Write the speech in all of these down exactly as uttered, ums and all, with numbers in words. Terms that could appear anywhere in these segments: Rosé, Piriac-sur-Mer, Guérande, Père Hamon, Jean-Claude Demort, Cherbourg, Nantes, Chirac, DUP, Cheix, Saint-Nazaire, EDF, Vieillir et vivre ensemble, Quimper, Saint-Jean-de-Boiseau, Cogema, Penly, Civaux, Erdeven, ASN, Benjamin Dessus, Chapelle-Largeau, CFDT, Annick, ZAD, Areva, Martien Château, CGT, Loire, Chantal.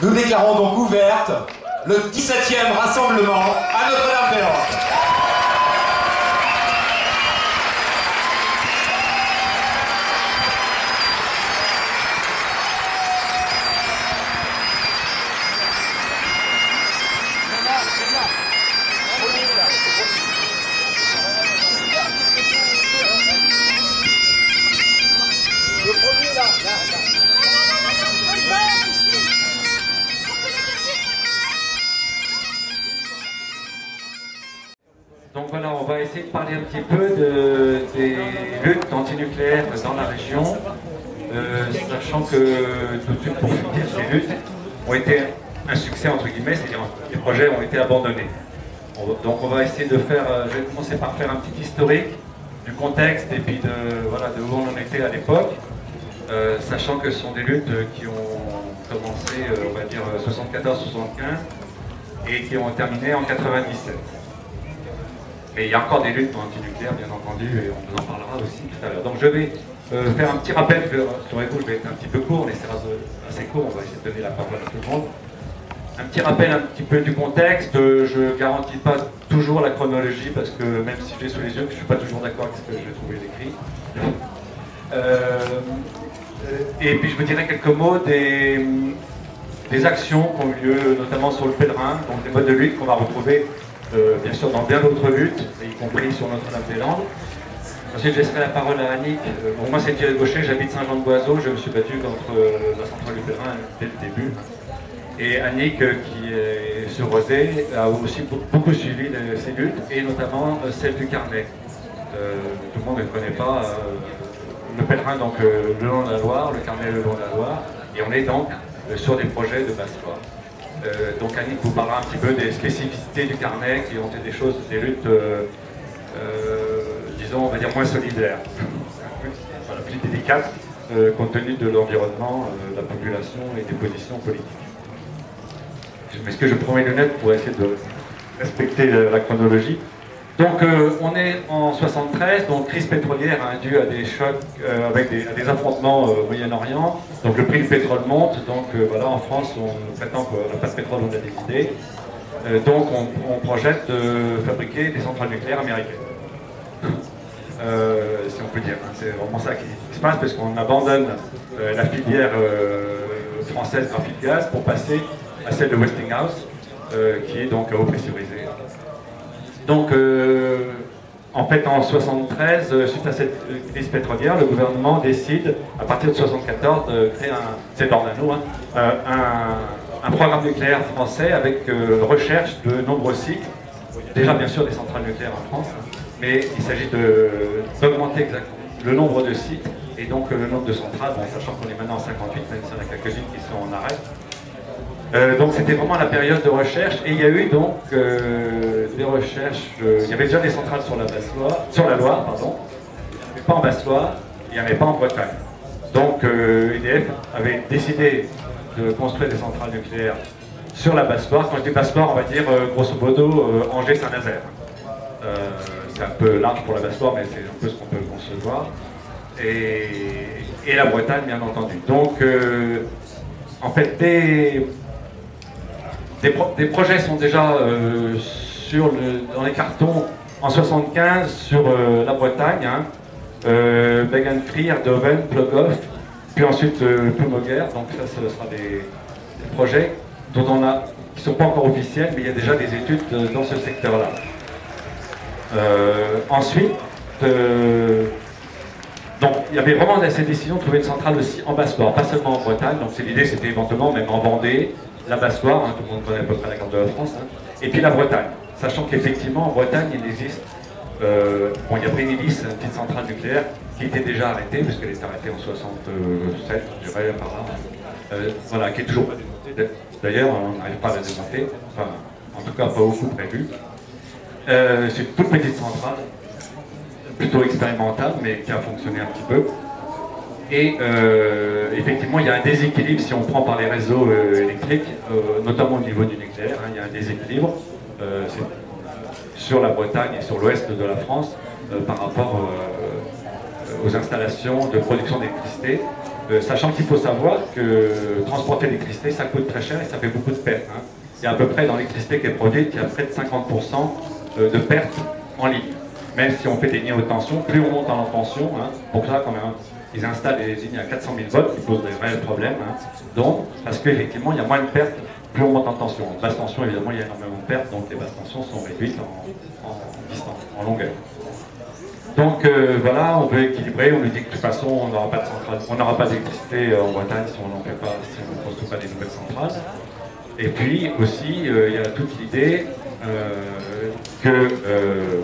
Nous déclarons donc ouverte le dix-septième rassemblement à Notre-Dame-des-Landes. Donc voilà, on va essayer de parler un petit peu de, des luttes antinucléaires dans la région, euh, sachant que tout de suite pour finir, ces luttes ont été un succès entre guillemets, c'est-à-dire les projets ont été abandonnés. Donc on va essayer de faire, je vais commencer par faire un petit historique du contexte et puis de, voilà, de où on en était à l'époque, euh, sachant que ce sont des luttes qui ont commencé, on va dire, soixante-quatorze soixante-quinze et qui ont terminé en quatre-vingt-dix-sept. Et il y a encore des luttes anti-nucléaires, bien entendu, et on en parlera aussi tout à l'heure. Donc je vais euh, faire un petit rappel, rassurez-vous, je vais être un petit peu court, on essaiera de, assez court, on va essayer de donner la parole à tout le monde. Un petit rappel un petit peu du contexte, euh, je ne garantis pas toujours la chronologie, parce que même si je l'ai sous les yeux, je ne suis pas toujours d'accord avec ce que j'ai trouvé écrit. Euh, et puis je vous dirai quelques mots des, des actions qui ont eu lieu, notamment sur le Pellerin, donc des modes de lutte qu'on va retrouver Euh, bien sûr dans bien d'autres luttes, y compris sur Notre-Dame-des-Landes. Ensuite, je laisserai la parole à Annick. Euh, bon, moi, c'est Thierry Gaucher, j'habite Saint-Jean-de-Boiseau, je me suis battu contre euh, la centrale du Pellerin dès le début. Et Annick, euh, qui est sur Rosé, a aussi beaucoup suivi les, ces luttes, et notamment euh, celle du Carnet. Euh, tout le monde ne connaît pas euh, le Pellerin, donc euh, le long de la Loire, le Carnet le long de la Loire, et on est donc euh, sur des projets de Basse-Loire. Euh, donc Annick vous parlera un petit peu des spécificités du Carnet qui ont été des choses, des luttes, euh, euh, disons, on va dire moins solidaires, voilà, plus délicates, euh, compte tenu de l'environnement, euh, de la population et des positions politiques. Est-ce que je prends mes lunettes pour essayer de respecter la, la chronologie? Donc euh, on est en soixante-treize, donc crise pétrolière hein, due à des chocs, euh, avec des, à des affrontements au euh, Moyen-Orient. Donc le prix du pétrole monte, donc euh, voilà, en France, on, maintenant qu'on n'a pas de pétrole, on a des idées. Euh, donc on, on projette de fabriquer des centrales nucléaires américaines. euh, si on peut dire, hein, c'est vraiment ça qui se passe, parce qu'on abandonne euh, la filière euh, française graphite gaz pour passer à celle de Westinghouse, euh, qui est donc à eau pressurisée. Donc, euh, en fait, en soixante-treize, euh, suite à cette crise pétrolière, le gouvernement décide, à partir de soixante-quatorze, de créer un, c'est Dornano, hein, euh, un, un programme nucléaire français avec euh, recherche de nombreux sites, déjà bien sûr des centrales nucléaires en France, mais il s'agit d'augmenter le nombre de sites et donc euh, le nombre de centrales, bon, sachant qu'on est maintenant en cinquante-huit, même s'il y en a quelques-unes qui sont en arrêt. Euh, donc c'était vraiment la période de recherche et il y a eu donc euh, des recherches, euh, il y avait déjà des centrales sur la Basse-Loire, sur la Loire, pardon, mais pas en Basse-Loire, il n'y en avait pas en Bretagne. Donc euh, E D F avait décidé de construire des centrales nucléaires sur la Basse-Loire. Quand je dis Basse-Loire, on va dire euh, grosso modo euh, Angers-Saint-Nazaire. Euh, c'est un peu large pour la Basse-Loire, mais c'est un peu ce qu'on peut concevoir. Et, et la Bretagne, bien entendu. Donc euh, en fait, des... Des, pro des projets sont déjà euh, sur le, dans les cartons en soixante-quinze sur euh, la Bretagne, hein, euh, Began-Crier, Doven, Plogoff, puis ensuite euh, Plumoguer. Donc ça, ce sera des, des projets dont on a, qui ne sont pas encore officiels, mais il y a déjà des études euh, dans ce secteur-là. Euh, ensuite, euh, donc il y avait vraiment cette décision de trouver une centrale aussi en Basse-Loire, pas seulement en Bretagne. Donc l'idée, c'était éventuellement même en Vendée, la Basse-Loire, hein, tout le monde connaît à peu près la carte de la France, hein, et puis la Bretagne, sachant qu'effectivement en Bretagne il existe, euh, bon il y a Brennilis, une petite centrale nucléaire qui était déjà arrêtée, puisqu'elle est arrêtée en soixante-sept, je dirais par là, euh, voilà, qui est toujours pas démontée, d'ailleurs on n'arrive pas à la démonter, enfin en tout cas pas beaucoup prévu. Euh, c'est une toute petite centrale, plutôt expérimentale, mais qui a fonctionné un petit peu. Et euh, effectivement, il y a un déséquilibre, si on prend par les réseaux euh, électriques, euh, notamment au niveau du nucléaire, hein, il y a un déséquilibre euh, sur la Bretagne et sur l'ouest de la France euh, par rapport euh, aux installations de production d'électricité. euh, sachant qu'il faut savoir que transporter l'électricité, ça coûte très cher et ça fait beaucoup de pertes. Hein. Il y a à peu près, dans l'électricité qui est produite, il y a près de cinquante pour cent de pertes en ligne. Même si on fait des lignes haute tension, plus on monte en tension, hein, pour ça quand même, ils installent des lignes à quatre cent mille volts qui posent des réels problèmes. Hein. Donc, parce qu'effectivement, il y a moins de pertes, plus on monte en tension. En basse tension, évidemment, il y a énormément de pertes, donc les basses tensions sont réduites en, en, en distance, en longueur. Donc euh, voilà, on veut équilibrer, on nous dit que de toute façon on n'aura pas de centrale, on n'aura pas d'électricité en Bretagne si on n'en fait pas, si on ne construit pas des nouvelles centrales. Et puis aussi, il euh, y a toute l'idée euh, que, euh,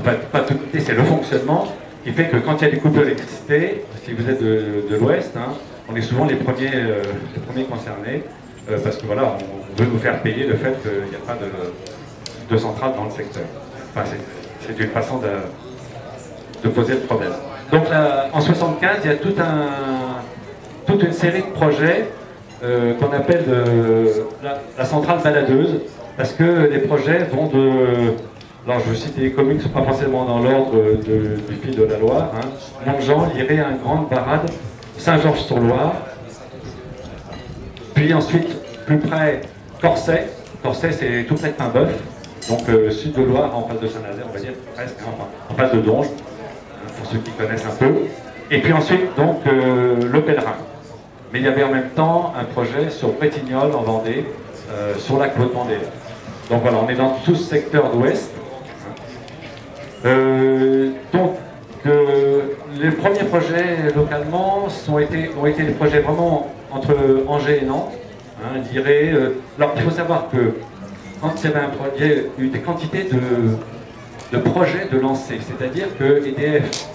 enfin, pas toute l'idée, c'est le fonctionnement qui fait que quand il y a des coupures d'électricité, si vous êtes de, de l'Ouest, hein, on est souvent les premiers, euh, les premiers concernés, euh, parce que voilà, on veut nous faire payer le fait qu'il n'y a pas de, de centrale dans le secteur. Enfin, c'est une façon de... de poser le problème. Donc là, en soixante-quinze, il y a tout un, toute une série de projets euh, qu'on appelle euh, la, la centrale baladeuse, parce que les projets vont de... Alors je vous cite des communes qui ne sont pas forcément dans l'ordre du fil de la Loire. Hein. Montjean, Liré, un grand Barade, Saint-Georges-sur-Loire, puis ensuite plus près Corset. Corset, c'est tout près de Paimbœuf, donc euh, sud de Loire, en face de Saint-Nazaire, on va dire presque, hein, enfin, en face de Donges, pour ceux qui connaissent un peu, et puis ensuite donc euh, le Pellerin. Mais il y avait en même temps un projet sur Bretignolles en Vendée, euh, sur la côte Vendée. Donc voilà, on est dans tout ce secteur d'ouest. Euh, donc euh, les premiers projets localement sont été, ont été des projets vraiment entre Angers et Nantes. Hein, je dirais, euh, alors il faut savoir que quand il y avait un projet, il y a eu des quantités de... de projets de lancer, c'est-à-dire que E D F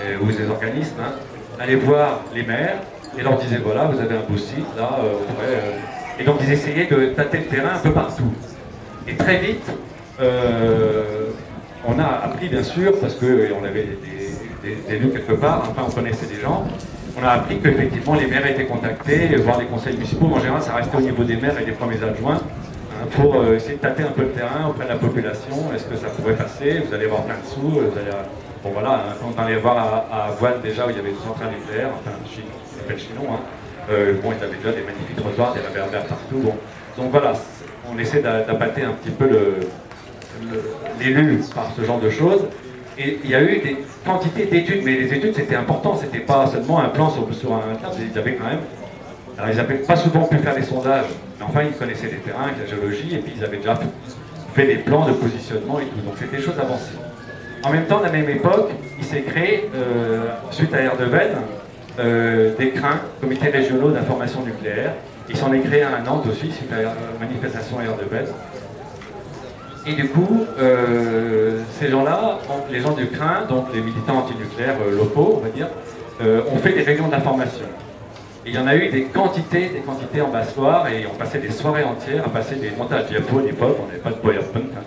euh, ou ces organismes hein, allaient voir les maires et leur disaient voilà, vous avez un beau site là, euh, ouais, euh, et donc ils essayaient de tâter le terrain un peu partout. Et très vite, euh, on a appris bien sûr, parce qu'on avait des, des, des, des loups quelque part, enfin on connaissait des gens, on a appris qu'effectivement les maires étaient contactés, voire les conseils municipaux, en général ça restait au niveau des maires et des premiers adjoints, pour essayer de tâter un peu le terrain auprès de la population. Est-ce que ça pourrait passer? Vous allez voir plein de sous, vous allez... Bon voilà, quand on allait voir à, à Voile déjà où il y avait une centrale nucléaire, enfin, ça s'appelle Chinon, hein. euh, bon, il y avait déjà des magnifiques trottoirs, des réverbères partout, bon. Donc voilà, on essaie d'appâter un petit peu l'élu par ce genre de choses. Et il y a eu des quantités d'études, mais les études c'était important, c'était pas seulement un plan sur, sur un table, ils avaient quand même... Alors ils n'avaient pas souvent pu faire des sondages, mais enfin ils connaissaient les terrains, la géologie, et puis ils avaient déjà fait des plans de positionnement et tout, donc c'était des choses avancées. En même temps, à la même époque, il s'est créé, euh, suite à Erdeven, euh, des crins, comités régionaux d'information nucléaire. Il s'en est créé un à Nantes aussi, suite à la manifestation à Erdeven. Et du coup, euh, ces gens-là, les gens du crin, donc les militants antinucléaires euh, locaux, on va dire, euh, ont fait des réunions d'information. Et il y en a eu des quantités, des quantités en Basse-Loire, et on passait des soirées entières à passer des montages diapos à l'époque, on n'avait pas de PowerPoint, hein.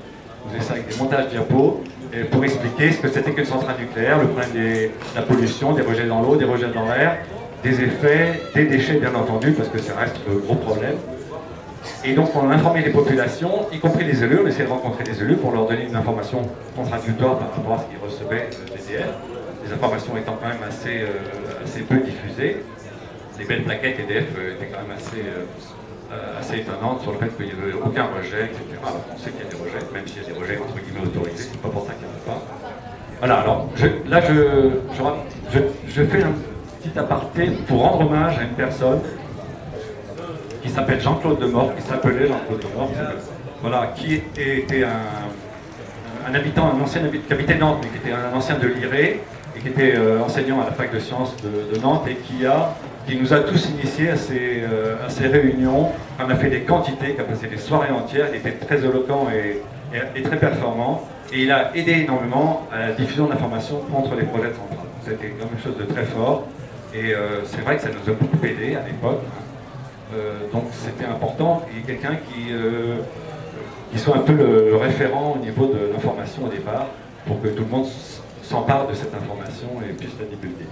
On faisait ça avec des montages diapos pour expliquer ce que c'était qu'une centrale nucléaire, le problème de la pollution, des rejets dans l'eau, des rejets dans l'air, des effets, des déchets bien entendu, parce que ça reste le gros problème. Et donc on a informé les populations, y compris les élus, on essayait de rencontrer les élus pour leur donner une information contradictoire par rapport à ce qu'ils recevaient de l'E D F, les informations étant quand même assez, euh, assez peu diffusées. Les belles plaquettes E D F étaient quand même assez, euh, assez étonnantes sur le fait qu'il n'y avait aucun rejet, et cetera. Alors, on sait qu'il y a des rejets, même s'il y a des rejets entre guillemets autorisés, c'est pas pour ça qu'il n'y en a pas. Voilà, alors je, là je, je, je fais un petit aparté pour rendre hommage à une personne qui s'appelle Jean-Claude Demort, qui s'appelait Jean-Claude Demort, voilà, qui était un, un habitant, un ancien habitant, qui habitait Nantes, mais qui était un ancien de l'I R E, et qui était euh, enseignant à la fac de sciences de, de Nantes, et qui a. qui nous a tous initiés à ces, euh, à ces réunions. On a fait des quantités, on a passé des soirées entières. Il était très éloquent et, et, et très performant. Et il a aidé énormément à la diffusion d'informations contre les projets de centrale. C'était quelque chose de très fort. Et euh, c'est vrai que ça nous a beaucoup aidé à l'époque. Euh, donc c'était important. Il y a quelqu'un qui, euh, qui soit un peu le, le référent au niveau de l'information au départ, pour que tout le monde s'empare de cette information et puisse la divulguer.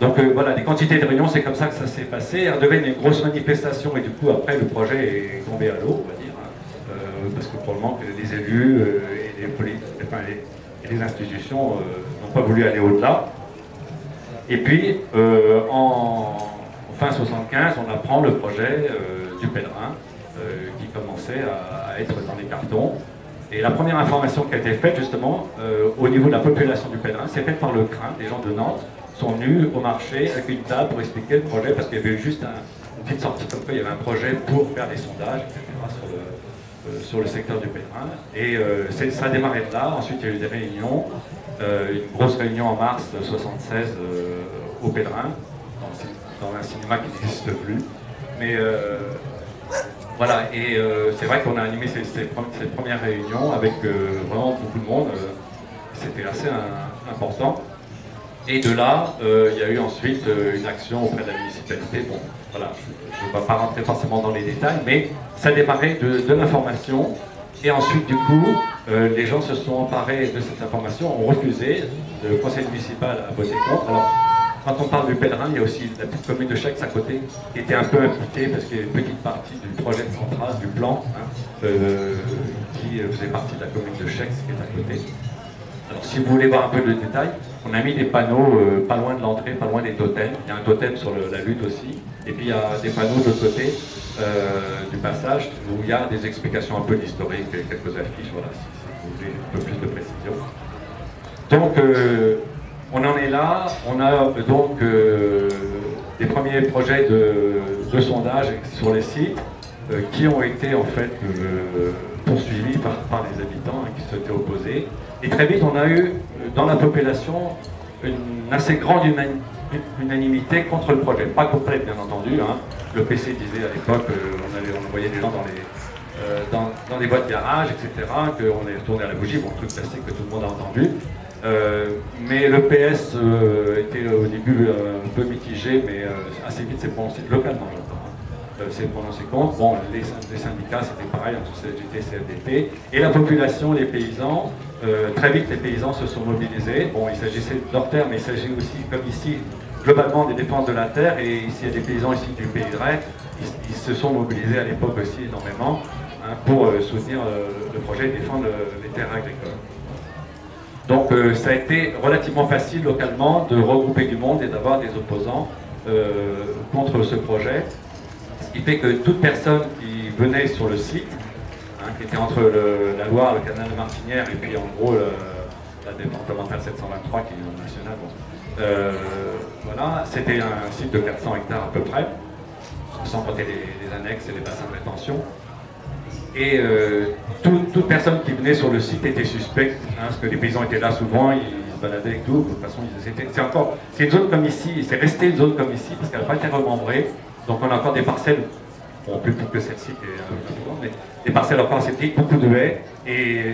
Donc euh, voilà, des quantités de réunions, c'est comme ça que ça s'est passé. Erdeven une grosse manifestation et du coup après le projet est tombé à l'eau, on va dire, hein, euh, parce que pour le moment les élus euh, et, les enfin, les, et les institutions euh, n'ont pas voulu aller au-delà. Et puis, euh, en fin soixante-quinze, on apprend le projet euh, du Pellerin, euh, qui commençait à, à être dans les cartons. Et la première information qui a été faite, justement, euh, au niveau de la population du Pellerin, c'est faite par le CRIN. Les gens de Nantes sont venus au marché avec une table pour expliquer le projet, parce qu'il y avait eu juste un, une petite sortie comme quoi il y avait un projet pour faire des sondages, et cetera, sur le, euh, sur le secteur du Pellerin. Et euh, ça a démarré de là. Ensuite, il y a eu des réunions, euh, une grosse réunion en mars soixante-seize euh, au Pellerin, dans, dans un cinéma qui n'existe plus. Mais... Euh, Voilà, et euh, c'est vrai qu'on a animé ces, ces, ces premières réunions avec euh, vraiment beaucoup de monde, euh, c'était assez un, important. Et de là, euh, il y a eu ensuite euh, une action auprès de la municipalité. Bon, voilà, je ne vais pas rentrer forcément dans les détails, mais ça démarrait de, de l'information. Et ensuite, du coup, euh, les gens se sont emparés de cette information, ont refusé. Le conseil municipal a voté contre. Alors, quand on parle du Pellerin, il y a aussi la petite commune de Cheix à côté qui était un peu impliquée parce qu'il y a une petite partie du projet de centrale, du plan, hein, euh, qui faisait partie de la commune de Cheix qui est à côté. Alors si vous voulez voir un peu le détail, on a mis des panneaux euh, pas loin de l'entrée, pas loin des totems. Il y a un totem sur le, la lutte aussi. Et puis il y a des panneaux de l'autre côté euh, du passage où il y a des explications un peu d'historique, quelques affiches, voilà, si, si vous voulez un peu plus de précision. Donc... Euh, On en est là, on a donc euh, des premiers projets de, de sondage sur les sites euh, qui ont été en fait euh, poursuivis par, par les habitants hein, qui se étaient opposés. Et très vite, on a eu dans la population une assez grande unani unanimité contre le projet. Pas complète, bien entendu. Hein. Le P C disait à l'époque, euh, on, on voyait des gens dans les... Euh, dans, dans les boîtes de garage, et cetera, qu'on est retourné à la bougie, bon, truc classique que tout le monde a entendu. Euh, mais le P S euh, était au début euh, un peu mitigé, mais euh, assez vite s'est prononcé, localement j'entends, s'est hein, euh, prononcé contre. Bon, les, les syndicats c'était pareil, entre C G T, C F D T, et la population, les paysans, euh, très vite les paysans se sont mobilisés. Bon, il s'agissait de leur terre, mais il s'agit aussi, comme ici, globalement des dépenses de la terre, et ici il y a des paysans ici du Pays de Rennes, ils, ils se sont mobilisés à l'époque aussi énormément, pour soutenir le projet et défendre les terres agricoles. Donc euh, ça a été relativement facile localement de regrouper du monde et d'avoir des opposants euh, contre ce projet. Ce qui fait que toute personne qui venait sur le site, hein, qui était entre le, la Loire, le canal de Martinière et puis en gros le, la départementale sept cent vingt-trois qui est nationale, bon. euh, voilà, c'était un site de quatre cents hectares à peu près, sans compter les, les annexes et les bassins de rétention. Et euh, tout, toute personne qui venait sur le site était suspecte, hein, parce que les paysans étaient là souvent, ils, ils se baladaient avec tout, de toute façon, c'est encore... C'est une zone comme ici, c'est resté une zone comme ici, parce qu'elle n'a pas été remembrée, donc on a encore des parcelles, bon, plus petites que celle-ci, mais des parcelles encore assez petites, beaucoup de haies, et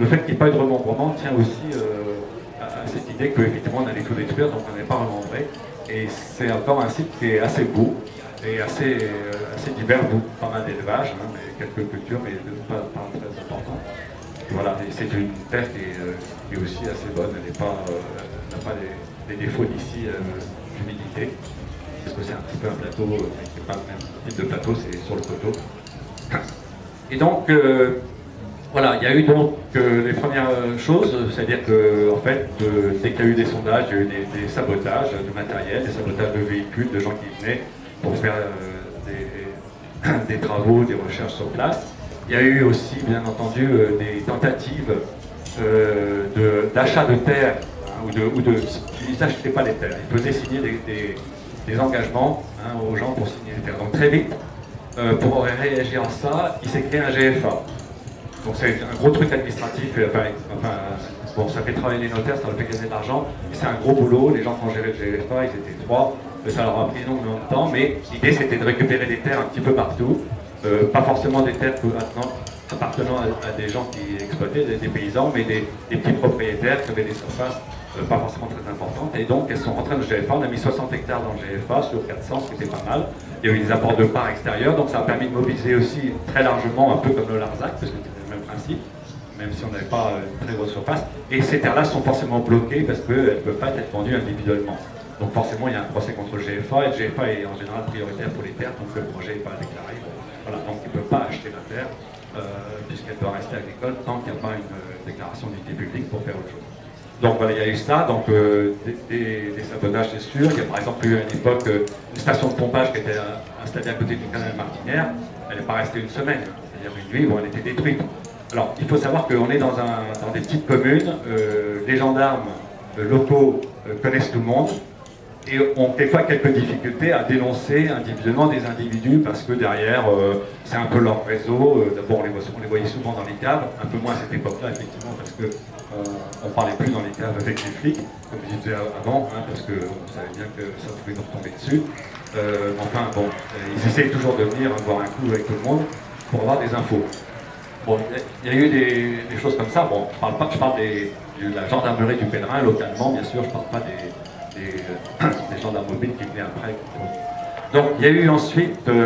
le fait qu'il n'y ait pas eu de remembrement tient aussi euh, à cette idée qu'effectivement on allait tout détruire, donc on n'est pas remembré, et c'est encore un site qui est assez beau, et assez, euh, assez divers, pas mal d'élevages, hein, quelques cultures, mais pas, pas très importantes. Voilà, c'est une terre qui est, euh, qui est aussi assez bonne, elle n'a pas, euh, pas les, les défauts d'ici euh, d'humidité, parce que c'est un petit peu un plateau, mais c'est pas le même type de plateau, c'est sur le coteau. Et donc, euh, voilà, il y a eu donc euh, les premières choses, c'est-à-dire que en fait, euh, dès qu'il y a eu des sondages, il y a eu des, des sabotages de matériel, des sabotages de véhicules, de gens qui venaient, pour faire euh, des, des travaux, des recherches sur place. Il y a eu aussi, bien entendu, euh, des tentatives euh, d'achat de, de terres, hein, ou de, ou de, ils n'achetaient pas les terres, ils faisaient signer des, des, des engagements hein, aux gens pour signer les terres. Donc très vite, euh, pour réagir à ça, il s'est créé un G F A. Donc c'est un gros truc administratif, enfin, enfin, bon, ça fait travailler les notaires, ça leur fait gagner de l'argent, c'est un gros boulot, les gens qui ont géré le G F A, ils étaient trois, ça leur a pris énormément de temps, mais l'idée c'était de récupérer des terres un petit peu partout, euh, pas forcément des terres appartenant à, à des gens qui exploitaient, des, des paysans, mais des, des petits propriétaires qui avaient des surfaces euh, pas forcément très importantes, et donc elles sont rentrées dans le G F A, on a mis soixante hectares dans le G F A sur quatre cents, ce qui était pas mal, il y a eu des apports de parts extérieures, donc ça a permis de mobiliser aussi très largement, un peu comme le Larzac, parce que c'était le même principe, même si on n'avait pas une très grosse surface, et ces terres-là sont forcément bloquées parce qu'elles ne peuvent pas être vendues individuellement. Donc forcément, il y a un procès contre le G F A, et le G F A est en général prioritaire pour les terres, donc le projet n'est pas déclaré. Voilà, donc il ne peut pas acheter la terre, euh, puisqu'elle doit rester agricole, tant qu'il n'y a pas une euh, déclaration d'utilité publique pour faire autre chose. Donc voilà, il y a eu ça, donc euh, des, des, des sabotages, c'est sûr. Il y a par exemple eu à une époque euh, une station de pompage qui était installée à côté du canal Martinière. Elle n'est pas restée une semaine, c'est-à-dire une nuit où elle était détruite. Alors il faut savoir qu'on est dans, un, dans des petites communes, euh, les gendarmes euh, locaux euh, connaissent tout le monde et ont des fois quelques difficultés à dénoncer individuellement des individus parce que derrière euh, c'est un peu leur réseau. Euh, D'abord on les, on les voyait souvent dans les caves, un peu moins à cette époque-là effectivement parce que Euh, on ne parlait plus dans les caves avec les flics, comme je disais avant, hein, parce qu'on savait bien que ça pouvait nous retomber dessus. Euh, enfin, bon, ils essayent toujours de venir boire un coup avec tout le monde pour avoir des infos. Bon, il y a eu des, des choses comme ça. Bon, je parle pas, je parle des, de la gendarmerie du Pellerin, localement, bien sûr, je ne parle pas des, des, euh, des gendarmes mobiles qui venaient après. Donc, il y a eu ensuite euh,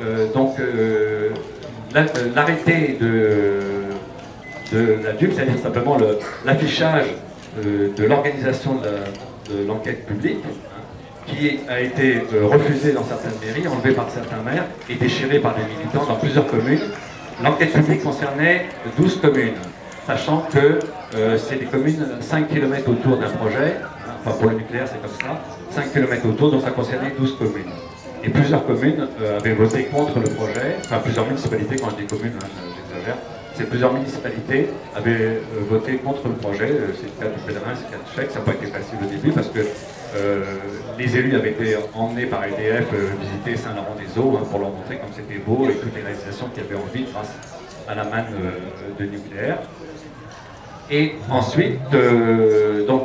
euh, donc euh, l'arrêté de... de la D U P, c'est-à-dire simplement l'affichage euh, de l'organisation de l'enquête publique, hein, qui a été euh, refusé dans certaines mairies, enlevé par certains maires et déchiré par des militants dans plusieurs communes. L'enquête publique concernait douze communes, sachant que euh, c'est des communes cinq kilomètres autour d'un projet, hein, enfin pour le nucléaire c'est comme ça, cinq kilomètres autour, donc ça concernait douze communes. Et plusieurs communes euh, avaient voté contre le projet, enfin plusieurs municipalités, quand je dis communes, hein, j'exagère. C'est plusieurs municipalités avaient euh, voté contre le projet, euh, c'est le cas du Pellerin, c'est le cas de Cheix, ça n'a pas été facile au début parce que euh, les élus avaient été emmenés par E D F euh, visiter Saint-Laurent-des-Eaux hein, pour leur montrer comme c'était beau et toutes les réalisations qu'ils avaient envie grâce à la manne euh, de nucléaire. Et ensuite, euh, donc,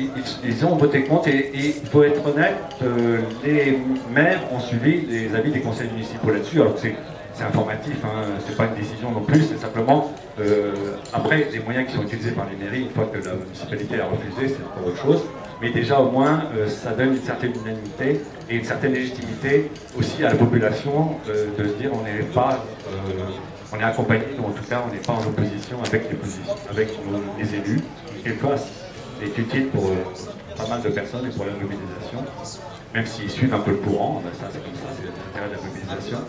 ils, ils ont voté contre et il faut être honnête, euh, les maires ont suivi les avis des conseils municipaux là-dessus, alors que c'est C'est informatif, hein, c'est pas une décision non plus, c'est simplement, euh, après, les moyens qui sont utilisés par les mairies, une fois que la municipalité a refusé, c'est encore autre chose, mais déjà au moins, euh, ça donne une certaine unanimité et une certaine légitimité aussi à la population euh, de se dire on n'est pas, euh, on est accompagné, ou en tout cas, on n'est pas en opposition avec les, positions, avec nos, les élus, ce qui est utile pour euh, pas mal de personnes et pour la mobilisation, même s'ils suivent un peu le courant, ben ça c'est comme ça, c'est l'intérêt de la mobilisation.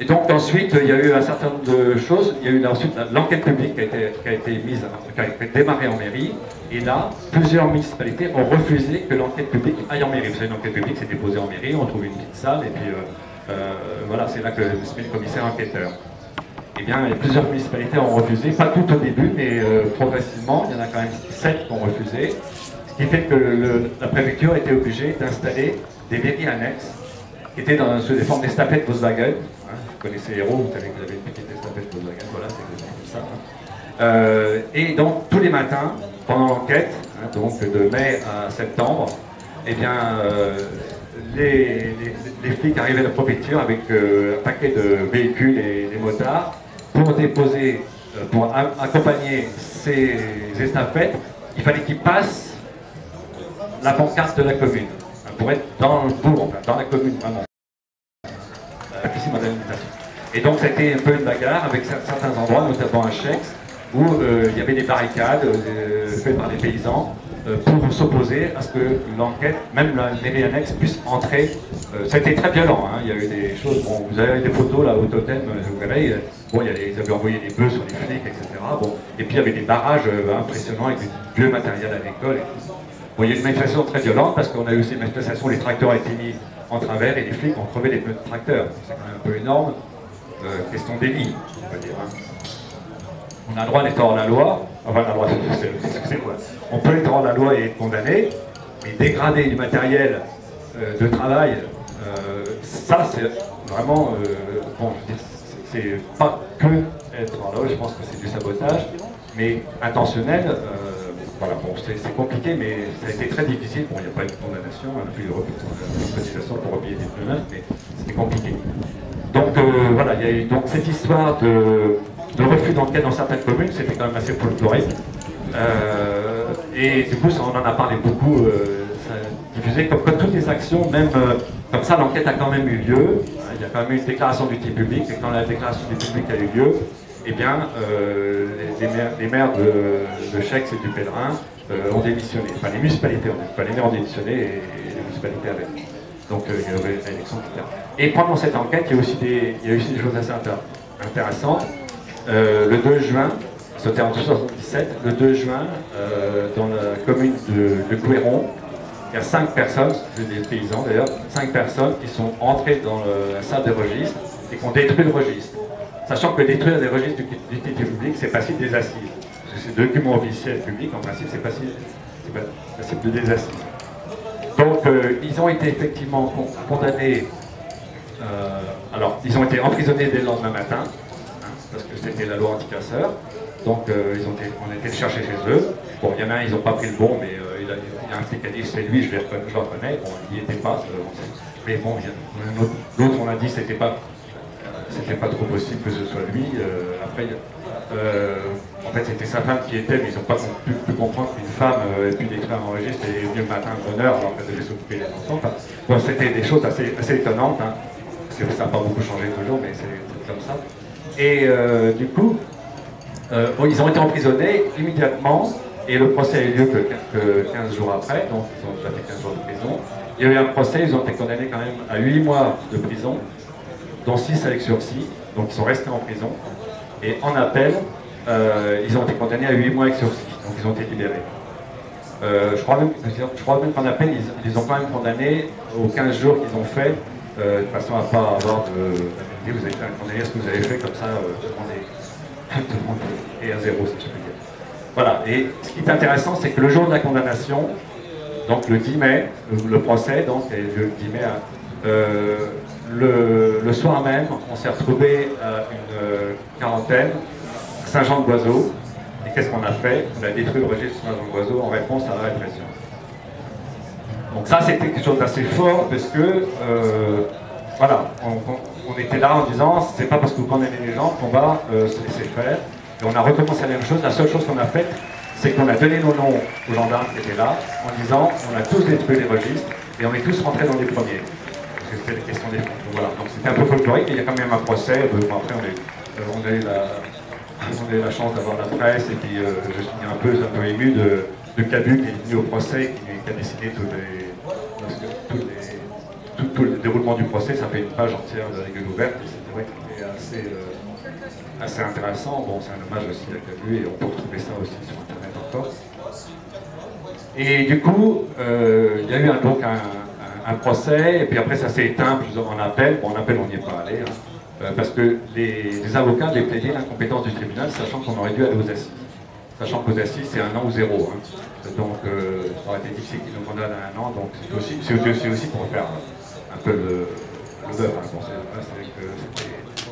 Et donc ensuite, il y a eu un certain nombre de choses. Il y a eu ensuite l'enquête publique qui a été, qui a été mise, qui a été démarrée en mairie. Et là, plusieurs municipalités ont refusé que l'enquête publique aille en mairie. Vous savez, l'enquête publique s'est déposée en mairie, on trouve une petite salle, et puis euh, euh, voilà, c'est là que se met le commissaire enquêteur. Eh bien, plusieurs municipalités ont refusé, pas toutes au début, mais euh, progressivement, il y en a quand même sept qui ont refusé. Ce qui fait que le, la préfecture a été obligée d'installer des mairies annexes, qui étaient dans, sous des formes d'estafettes Volkswagen. Vous connaissez Héros, vous savez que vous avez une petite estafette de Volkswagen, voilà, c'est exactement comme ça. Hein. Euh, et donc, tous les matins, pendant l'enquête, hein, donc de mai à septembre, eh bien, euh, les, les, les flics arrivaient à la préfecture avec euh, un paquet de véhicules et des motards pour déposer, euh, pour accompagner ces estafettes. Il fallait qu'ils passent la pancarte de la commune, hein, pour être dans le bourg, dans la commune, vraiment. Et donc c'était un peu une bagarre avec certains endroits, notamment à Cheix, où euh, il y avait des barricades euh, faites par les paysans euh, pour s'opposer à ce que l'enquête, même la mairie annexe, puisse entrer. Euh, ça a été très violent, hein. Il y a eu des choses, bon, vous avez des photos là au totem, vous verrez, bon, il y a les, ils avaient envoyé des bœufs sur les flics, et cetera. Bon. Et puis il y avait des barrages euh, impressionnants avec du vieux matériel agricole. Bon, il y a eu une manifestation très violente parce qu'on a eu ces manifestations où les tracteurs ont été mis en travers et les flics ont crevé les pneus de tracteurs. C'est quand même un peu énorme. Euh, question délit, on peut dire. Hein. On a le droit d'être hors la loi, enfin la loi, c'est quoi. On peut être hors la loi et être condamné, mais dégrader du matériel euh, de travail, euh, ça c'est vraiment, euh, bon, c'est pas que être hors la loi, je pense que c'est du sabotage, mais intentionnel, euh, voilà, bon, c'est compliqué, mais ça a été très difficile. Bon, il n'y a pas eu de condamnation, on a plus de cotisation pour repayer des pneus, mais c'était compliqué. Donc euh, voilà, il y a eu donc, cette histoire de, de refus d'enquête dans certaines communes, c'était quand même assez folklorique. Euh, et du coup, ça, on en a parlé beaucoup, euh, ça a diffusé comme, comme toutes les actions, même euh, comme ça, l'enquête a quand même eu lieu. Il y a quand même eu une déclaration d'utilité publique, et quand la déclaration d'utilité publique a eu lieu, eh bien, euh, les, les, maires, les maires de, de Cheix et du Pellerin euh, ont démissionné. Enfin, les municipalités ont, enfin, les maires ont démissionné et, et les municipalités avec. Donc euh, il y avait l'élection, et cetera. Et pendant cette enquête, il y a aussi des, il y a aussi des choses assez intéressantes. Euh, le deux juin, C'était en mille neuf cent soixante-dix-sept, le deux juin, euh, dans la commune de, de Couéron. Il y a cinq personnes, c'est des paysans d'ailleurs, cinq personnes qui sont entrées dans le, la salle des registres et qui ont détruit le registre. Sachant que détruire les registres d'utilité publique, c'est passible des assises. Parce que c'est un document officiel public, en principe, c'est passible, passible de des assises. Donc, euh, ils ont été effectivement condamnés. Euh, alors, ils ont été emprisonnés dès le lendemain matin, hein, parce que c'était la loi anti-casseurs. Donc, euh, ils ont été, on a été chercher chez eux. Bon, il y en a un, ils n'ont pas pris le bon, mais euh, il, a, il y a un petit qui a dit c'est lui, je, vais, je le reconnais. Bon, il n'y était pas. Euh, mais bon, l'autre, on a dit c'était pas. C'était pas trop possible que ce soit lui. Euh, après, euh, en fait, c'était sa femme qui était, mais ils n'ont pas pu, pu comprendre qu'une femme euh, ait pu détruire un registre et venue le matin de bonne heure, alors qu'elle devait s'occuper des enfants. Enfin, bon, c'était des choses assez, assez étonnantes, hein, parce que ça n'a pas beaucoup changé toujours, mais c'est comme ça. Et euh, du coup, euh, bon, ils ont été emprisonnés immédiatement, et le procès a eu lieu que, que quinze jours après, donc ils ont déjà fait quinze jours de prison. Il y a eu un procès, ils ont été condamnés quand même à huit mois de prison, dont six avec sursis, donc ils sont restés en prison. Et en appel, euh, ils ont été condamnés à huit mois avec sursis, donc ils ont été libérés. Euh, je crois même, je crois même qu'en appel, ils, ils ont quand même condamné aux quinze jours qu'ils ont fait, euh, de façon à ne pas avoir de... Vous avez condamné ce que vous avez fait, comme ça, euh, tout le monde est à zéro, si je peux dire. Voilà, et ce qui est intéressant, c'est que le jour de la condamnation, donc le dix mai, le, le procès, donc, et le dix mai... Euh, Le, le soir même, on s'est retrouvé à une quarantaine, Saint-Jean-de-Boiseau. Et qu'est-ce qu'on a fait? On a détruit le registre Saint-Jean-de-Boiseau en réponse à la répression. Donc ça, c'était quelque chose d'assez fort parce que, euh, voilà, on, on, on était là en disant, c'est pas parce que vous condamnez les gens qu'on va euh, se laisser faire. Et on a recommencé la même chose. La seule chose qu'on a faite, c'est qu'on a donné nos noms aux gendarmes qui étaient là, en disant, on a tous détruit les registres et on est tous rentrés dans les premiers. C'était la question des fonds. Voilà. Donc c'était un peu folklorique, il y a quand même un procès. Euh, bon, après, on, est, euh, on, a eu la, on a eu la chance d'avoir la presse, et puis euh, je suis un peu, un peu ému de, de Cabu qui est venu au procès, qui, qui a décidé tous les, tous les, tout, tout le déroulement du procès. Ça fait une page entière de la gueule ouverte, et c'était vrai que c'était assez, euh, assez intéressant. Bon, c'est un hommage aussi à Cabu, et on peut retrouver ça aussi sur Internet encore. Et du coup, euh, il y a eu un, donc un. un procès, et puis après ça s'est éteint en appel. Bon, en appel on n'y est pas allé, hein, parce que les, les avocats avaient plaidé l'incompétence du tribunal, sachant qu'on aurait dû aller aux assises. Sachant qu'aux assises c'est un an ou zéro, hein. Donc euh, ça aurait été difficile qu'ils nous condamnent à un an, donc c'est aussi, aussi, aussi pour faire un peu le, le beurre. Hein. Bon, euh,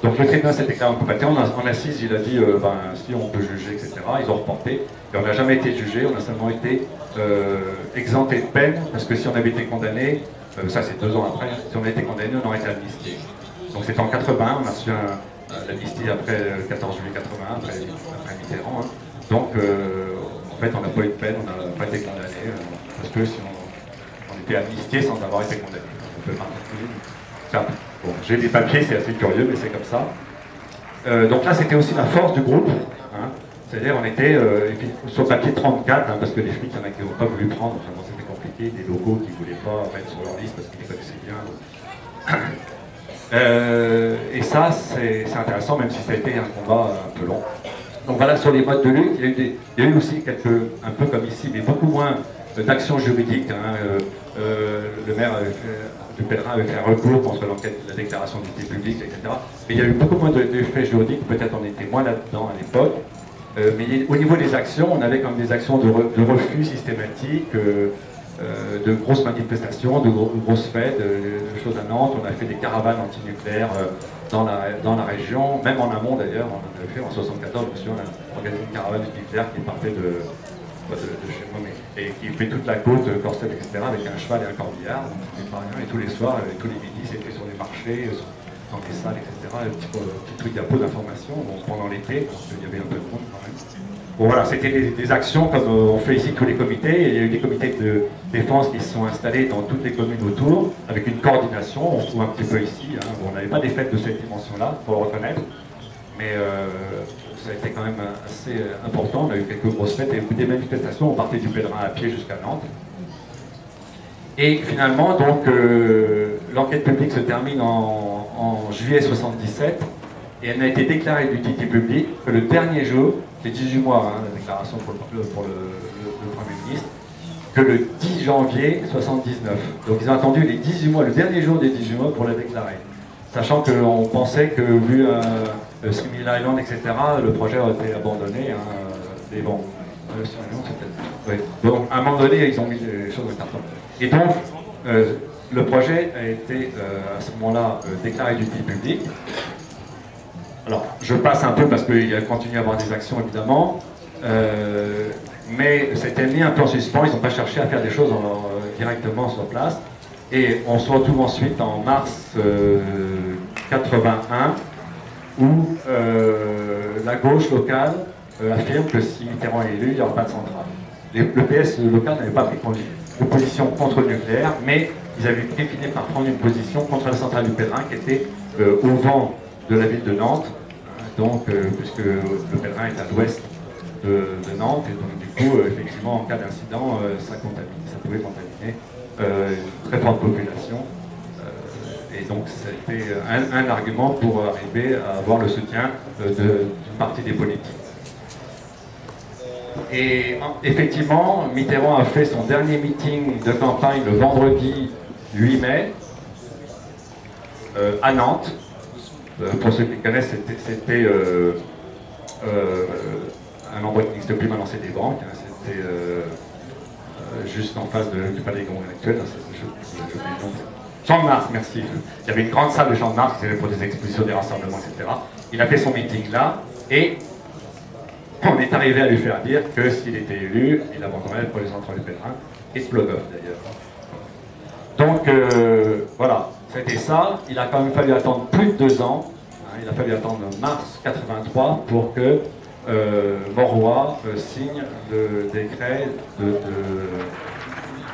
donc le tribunal s'était clairement combatté. En assises il a dit, euh, ben si on peut juger, et cetera. Ils ont reporté, et on n'a jamais été jugé, on a seulement été euh, exempté de peine, parce que si on avait été condamné, Euh, ça c'est deux ans après, si on a été condamné, on aurait été amnistié. Donc c'était en quatre-vingt, on a reçu l'amnistie après le quatorze juillet quatre-vingt, après, après Mitterrand. Hein. Donc euh, en fait on n'a pas eu de peine, on n'a pas été condamné, euh, parce que si on, on était amnistié sans avoir été condamné. Bon, j'ai des papiers, c'est assez curieux, mais c'est comme ça. Euh, donc là c'était aussi la force du groupe, hein. C'est-à-dire on était euh, et puis, sur le papier trente-quatre, hein, parce que les flics, il y en a qui n'ont pas voulu prendre, enfin, bon, des locaux qu'ils ne voulaient pas mettre sur leur liste parce qu'ils les connaissaient bien. Euh, et ça, c'est intéressant, même si ça a été un combat un peu long. Donc voilà, sur les modes de lutte, il y a eu, des, il y a eu aussi quelques, un peu comme ici, mais beaucoup moins d'actions juridiques. Hein. Euh, euh, le maire du Pellerin avait fait un recours contre l'enquête de la déclaration d'utilité publique, et cetera. Mais il y a eu beaucoup moins d'effets juridiques, peut-être on était moins là-dedans à l'époque. Euh, mais au niveau des actions, on avait comme des actions de, re, de refus systématiques, euh, Euh, de grosses manifestations, de, gros, de grosses fêtes, de, de, de choses à Nantes. On a fait des caravanes antinucléaires euh, dans, la, dans la région, même en amont d'ailleurs. On en avait fait en soixante-quatorze, je me souviens, on a organisé une caravane antinucléaire qui partait de, de, de chez moi, mais, et qui fait toute la côte, Corset, et cetera, avec un cheval et un corbillard. Donc c'était pas rien. Et tous les soirs, et tous les midis, c'était sur les marchés, sur, dans les salles, et cetera. Un petit, petit truc à peau d'information. Donc pendant l'été, parce qu'il y avait un peu de monde quand même. Bon, voilà, c'était des, des actions comme euh, on fait ici tous les comités. Il y a eu des comités de défense qui se sont installés dans toutes les communes autour, avec une coordination. On se trouve un petit peu ici. Hein. Bon, on n'avait pas des fêtes de cette dimension-là, faut le reconnaître. Mais euh, ça a été quand même assez important. On a eu quelques grosses fêtes et des manifestations. On partait du Pellerin à pied jusqu'à Nantes. Et finalement, donc, euh, l'enquête publique se termine en, en juillet soixante-dix-sept. et elle n'a été déclarée d'utilité publique que le dernier jour, c'est dix-huit mois, hein, la déclaration pour, le, pour le, le, le Premier ministre, que le dix janvier soixante-dix-neuf. Donc ils ont attendu les dix-huit mois, le dernier jour des dix-huit mois pour la déclarer. Sachant qu'on pensait que, vu euh, Simil Island, et cetera, le projet aurait été abandonné, hein, des vents. Euh, oui. Donc, à un moment donné, ils ont mis les choses au carton. Et donc, euh, le projet a été, euh, à ce moment-là, euh, déclaré d'utilité publique. Alors, je passe un peu parce qu'il continue à avoir des actions, évidemment. Euh, mais c'était mis un peu en suspens. Ils n'ont pas cherché à faire des choses en, euh, directement sur place. Et on se retrouve ensuite en mars euh, quatre-vingt-un, où euh, la gauche locale euh, affirme que si Mitterrand est élu, il n'y aura pas de centrale. Les, le P S local n'avait pas pris de position contre le nucléaire, mais ils avaient fini par prendre une position contre la centrale du Pellerin, qui était euh, au vent de la ville de Nantes, donc, euh, puisque le Pellerin est à l'ouest de, de Nantes, et donc du coup, euh, effectivement, en cas d'incident, euh, ça, ça pouvait contaminer Euh, une très forte population, euh, et donc c'était un, un argument pour arriver à avoir le soutien euh, d'une partie des politiques. Et effectivement, Mitterrand a fait son dernier meeting de campagne le vendredi huit mai euh, à Nantes. Euh, pour ceux qui connaissent, c'était euh, euh, un endroit qui n'existe plus maintenant, c'est des banques, hein, c'était euh, juste en face de, du palais Congrès actuel, Champ de Mars, merci. Il y avait une grande salle de Champ de Mars, c'était pour des expositions, des rassemblements, et cetera. Il a fait son meeting là, et on est arrivé à lui faire dire que s'il était élu, il abandonnerait pour les centrales du Pellerin, et Plogoff d'ailleurs. Donc euh, voilà, c'était ça. Il a quand même fallu attendre plus de deux ans, hein, il a fallu attendre mars quatre-vingt-trois pour que Euh, Morois euh, signe le décret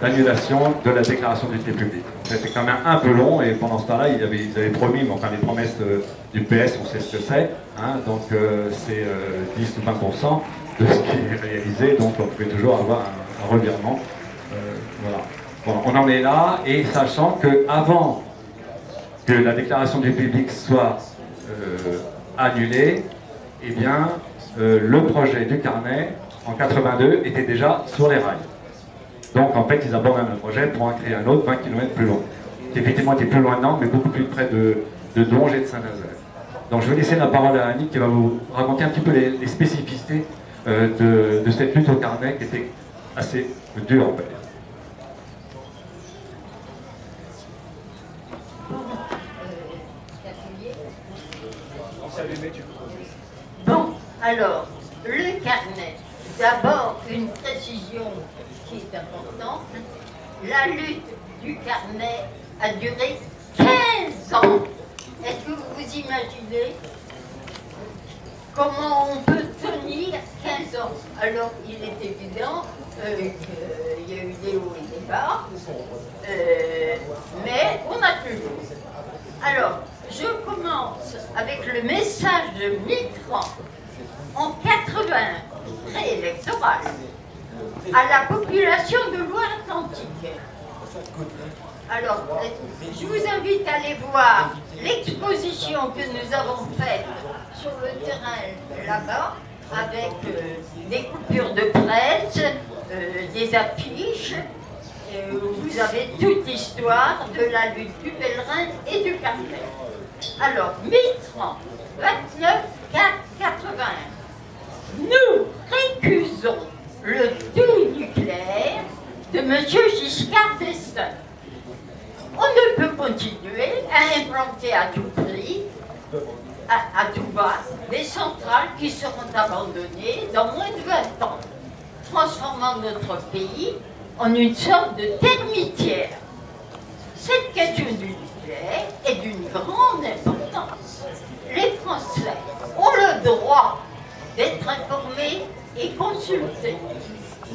d'annulation de, de, de la déclaration d'utilité publique. C'était quand même un peu long, et pendant ce temps-là, ils avaient, ils avaient promis, mais enfin les promesses euh, du P S, on sait ce que c'est, hein, donc euh, c'est euh, dix ou vingt pour cent de ce qui est réalisé, donc on pouvait toujours avoir un, un revirement. Euh, voilà. Bon, on en est là, et sachant qu'avant que la déclaration d'utilité publique soit euh, annulée, eh bien, Euh, le projet du Carnet, en quatre-vingt-deux, était déjà sur les rails. Donc, en fait, ils abandonnent le projet pour en créer un autre vingt kilomètres plus loin, qui effectivement était plus loin de Nantes, mais beaucoup plus près de, de Donge et de Saint-Nazaire. Donc, je vais laisser la parole à Annick, qui va vous raconter un petit peu les, les spécificités euh, de, de cette lutte au Carnet, qui était assez dure, en fait. Bon. Alors, le Carnet, d'abord une précision qui est importante, la lutte du Carnet a duré quinze ans. Est-ce que vous imaginez comment on peut tenir quinze ans? Alors, il est évident euh, qu'il y a eu des hauts et des bas, euh, mais on a toujours. Alors, je commence avec le message de Mitterrand. En quatre-vingt-un, préélectoral, à la population de Loire-Atlantique. Alors, je vous invite à aller voir l'exposition que nous avons faite sur le terrain là-bas, avec euh, des coupures de presse, euh, des affiches. Euh, vous avez toute l'histoire de la lutte du Pellerin et du Carnet. Alors, Mitterrand, vingt-neuf quatre quatre-vingt-un. Nous récusons le tout nucléaire de M. Giscard d'Estaing. On ne peut continuer à implanter à tout prix, à, à tout bas, des centrales qui seront abandonnées dans moins de vingt ans, transformant notre pays en une sorte de termitière. Cette question du nucléaire est d'une grande importance. Les Français ont le droit d'être informés et consultés.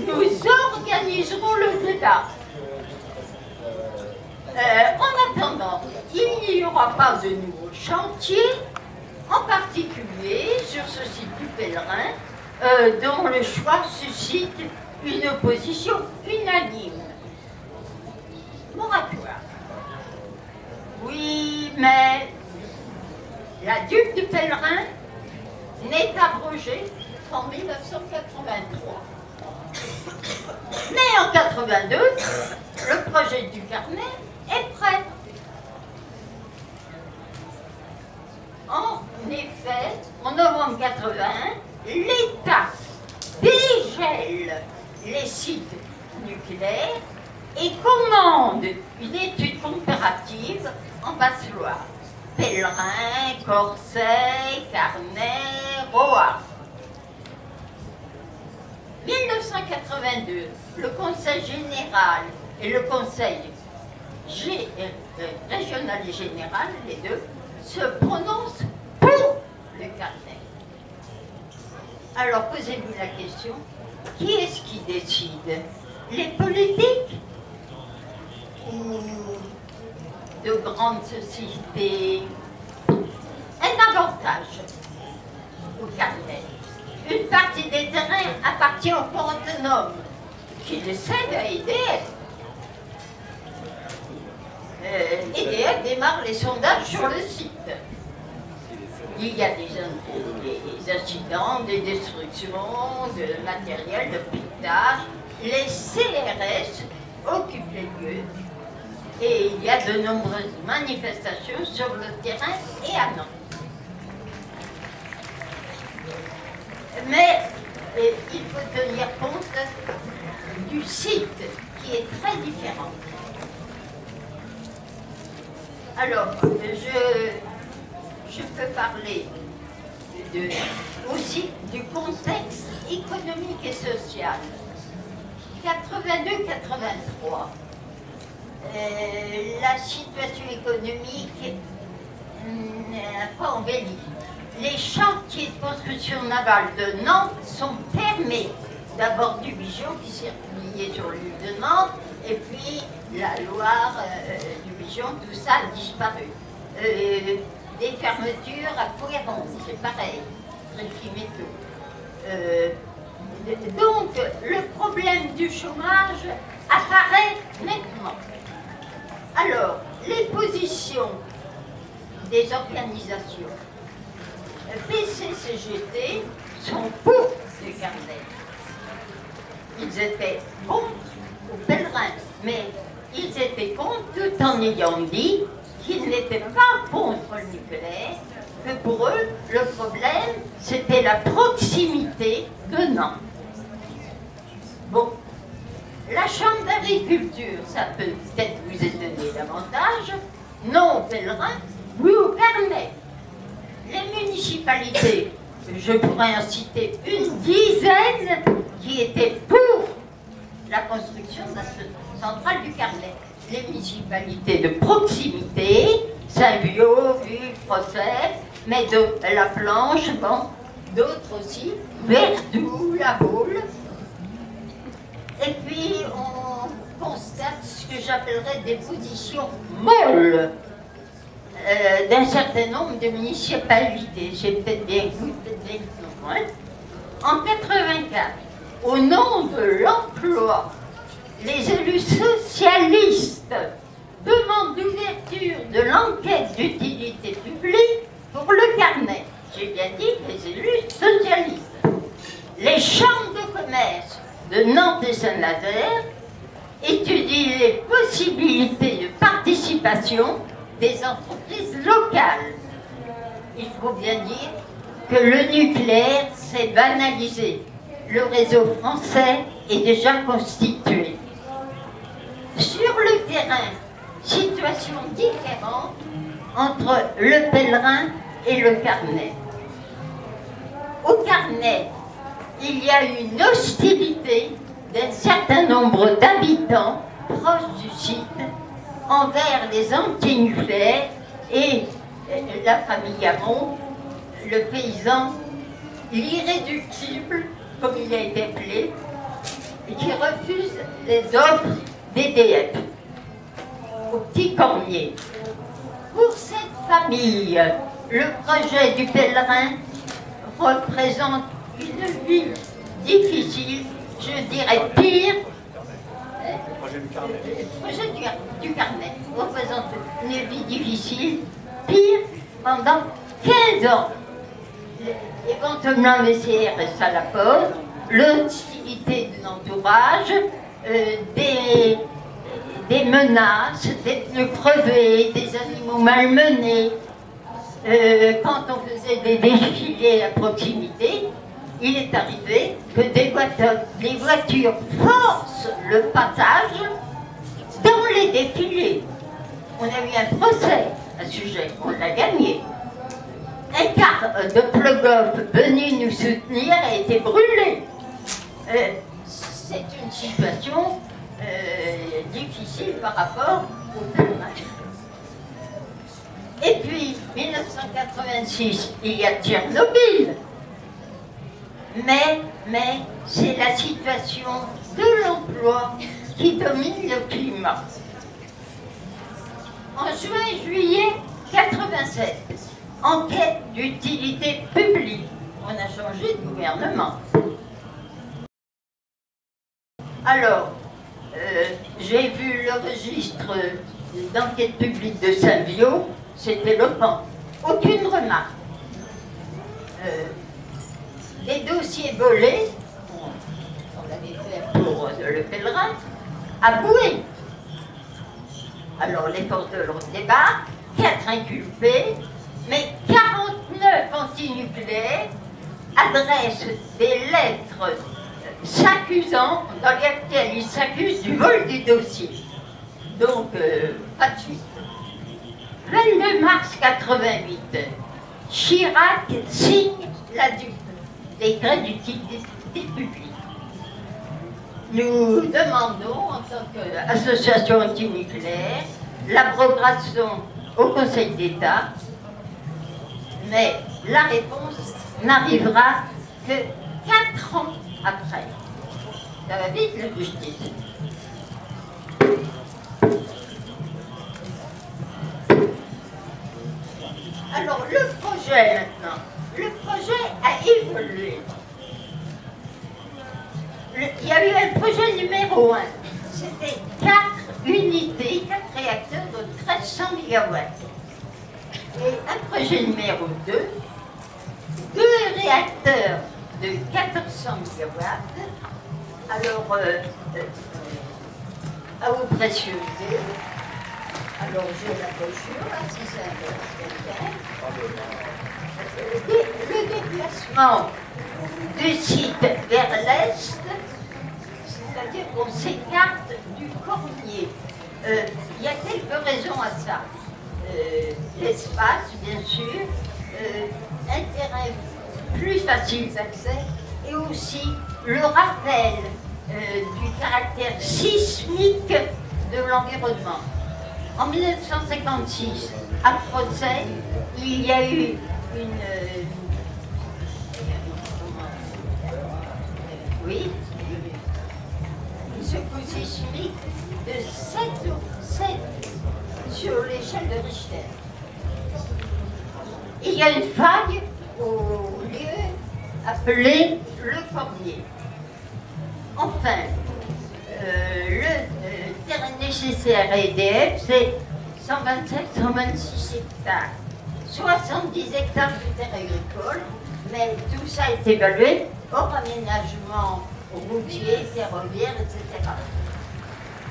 Nous organiserons le débat. Euh, en attendant, il n'y aura pas de nouveaux chantiers, en particulier sur ce site du Pellerin, euh, dont le choix suscite une opposition unanime. Moratoire. Oui, mais La duc du Pellerin n'est abrogée qu'en mille neuf cent quatre-vingt-trois. Mais en mille neuf cent quatre-vingt-deux, le projet du Carnet est prêt. En effet, en novembre mille neuf cent quatre-vingt-un, l'État dégèle les sites nucléaires et commande une étude comparative en Basse-Loire. Pellerin, Corset, Carnet, Roa. mille neuf cent quatre-vingt-deux, le Conseil général et le Conseil G... euh, régional et général, les deux, se prononcent pour le Carnet. Alors posez-vous la question, qui est-ce qui décide? Les politiques ou de grandes sociétés? Un avantage au Carnet. Une partie des terrains appartient au port autonome, qui le cède à E D F. Euh, E D F démarre les sondages sur le site. Il y a des, des incidents, des destructions, de matériel, de pilotage. Les C R S occupent les lieux et il y a de nombreuses manifestations sur le terrain et à Nantes. Mais et, il faut tenir compte du site qui est très différent. Alors, je, je peux parler de, aussi du contexte économique et social. quatre-vingt-deux quatre-vingt-trois, euh, la situation économique n'a pas embellie. Les chantiers de construction navale de Nantes sont fermés. D'abord du Bichon qui circulait sur l'île de Nantes, et puis la Loire, euh, du Bichon, tout ça a disparu. Euh, des fermetures à Cohéron, c'est pareil, Trichy euh, Donc le problème du chômage apparaît nettement. Alors, les positions des organisations P C C G T sont pour le Carnet. Ils étaient contre au Pellerin, mais ils étaient contre tout en ayant dit qu'ils n'étaient pas contre le nucléaire, que pour eux, le problème, c'était la proximité de Nantes. Bon, la Chambre d'agriculture, ça peut peut-être vous étonner davantage, non au Pellerin, oui au Carnet. Les municipalités, je pourrais en citer une dizaine qui étaient pour la construction de la centrale du Carnet. Les municipalités de proximité, Saint-Bio, Vuc, Procès, mais de la Planche, bon, d'autres aussi, Verdoux, La Baule. Et puis on constate ce que j'appellerais des positions molles. Euh, d'un certain nombre de municipalités, j'ai peut-être bien goûté, peut-être bien non, hein. En quatre-vingt-quatre, au nom de l'emploi, les élus socialistes demandent l'ouverture de l'enquête d'utilité publique pour le Carnet. J'ai bien dit les élus socialistes. Les chambres de commerce de Nantes et Saint-Nazaire étudient les possibilités de participation des entreprises locales. Il faut bien dire que le nucléaire s'est banalisé. Le réseau français est déjà constitué. Sur le terrain, situation différente entre le Pellerin et le Carnet. Au Carnet, il y a une hostilité d'un certain nombre d'habitants proches du site envers les antinucléaires et la famille Hamon, le paysan, l'irréductible, comme il a été appelé, qui refuse les offres d'E D F au petit cornier. Pour cette famille, le projet du Pellerin représente une vie difficile, je dirais pire. Le projet du Carnet. Le projet du, du Carnet représente une vie difficile, pire, pendant quinze ans. Éventuellement, laisser ça la porte, l'hostilité de l'entourage, euh, des, des menaces, d'être crevé, des animaux malmenés. Euh, quand on faisait des défilés à proximité, il est arrivé que des les voitures forcent le passage dans les défilés. On a eu un procès à ce sujet, on l'a gagné. Un quart de Plogoff venu nous soutenir a été brûlé. Euh, C'est une situation euh, difficile par rapport au plumage. Et puis, mille neuf cent quatre-vingt-six, il y a Tchernobyl. Mais, mais, c'est la situation de l'emploi qui domine le climat. En juin et juillet quatre-vingt-sept, enquête d'utilité publique. On a changé de gouvernement. Alors, euh, j'ai vu le registre d'enquête publique de Saint-Viau, c'était l'O P A N. Aucune remarque. Euh, Les dossiers volés, on l'avait fait pour le Pellerin, à Boué. Alors les forces de l'ordre débarquent, quatre inculpés, mais quarante-neuf antinucléaires adressent des lettres s'accusant, dans lesquelles ils s'accusent du vol du dossier. Donc, euh, pas de suite. vingt-deux mars quatre-vingt-huit, Chirac signe la dictature. Décret d'utilité publique. Nous demandons, en tant qu'association antinucléaire, l'abrogation au Conseil d'État, mais la réponse n'arrivera que quatre ans après. Ça va vite, la justice. Alors, le projet maintenant. Le projet a évolué. Le, il y a eu un projet numéro un. C'était quatre unités, quatre réacteurs de mille trois cents mégawatts. Et un projet numéro deux, deux réacteurs de mille quatre cents mégawatts. Alors, euh, euh, à vous précieux. Alors, j'ai la brochure, hein, si ça intéresse quelqu'un. Le déplacement du site vers l'est, c'est-à-dire qu'on s'écarte du cornier. Euh, il y a quelques raisons à ça. Euh, L'espace, bien sûr, euh, un terrain plus facile d'accès, et aussi le rappel euh, du caractère sismique de l'environnement. En mille neuf cent cinquante-six, à procès, il y a eu Une, euh, oui, une secousse sismique de sept, sept sur l'échelle de Richter. Il y a une faille au lieu appelé le Cornier. Enfin, euh, le euh, terrain nécessaire à E D F, c'est cent vingt-sept cent vingt-six hectares. soixante-dix hectares de terre agricole, mais tout ça est évalué hors aménagement routier, ferroviaire, et cetera.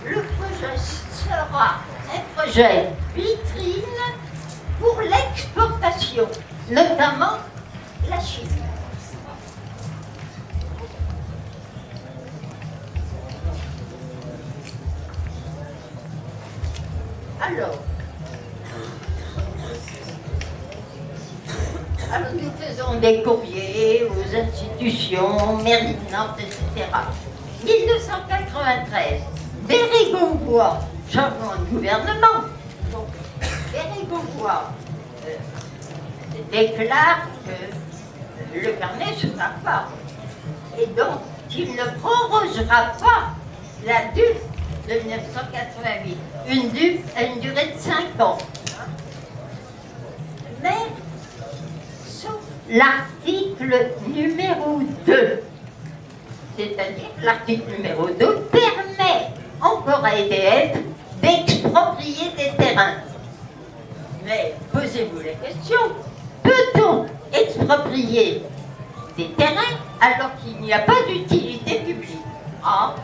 Le projet sera un projet vitrine pour l'exportation, notamment la Chine. Alors, Alors nous faisons des courriers aux institutions, mairie de Nantes, et cetera. mille deux cent quatre-vingt-treize, Bérégovois, changement de gouvernement. Donc, Bérégovois euh, déclare que le carnet ne sera pas. Et donc, qu'il ne prorogera pas la dupe de mille neuf cent quatre-vingt-huit. Une dupe à une durée de cinq ans. Mais, l'article numéro deux, c'est-à-dire l'article numéro deux permet encore à E D F d'exproprier des terrains. Mais posez-vous la question, peut faisons exproprier des terrains alors qu'il n'y a pas d'utilité publique. Or,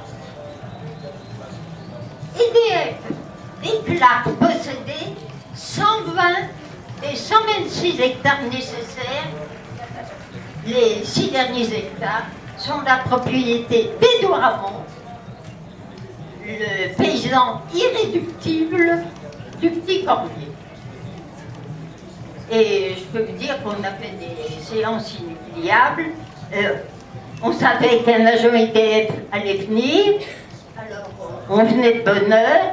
E D F déclare posséder cent vingt des cent vingt-six hectares nécessaires. Les six derniers hectares sont la propriété d'Édouard Hamon, le paysan irréductible du petit Corbier. Et je peux vous dire qu'on a fait des séances inoubliables. Euh, on savait qu'un agent E D F allait venir, alors on venait de bonne heure,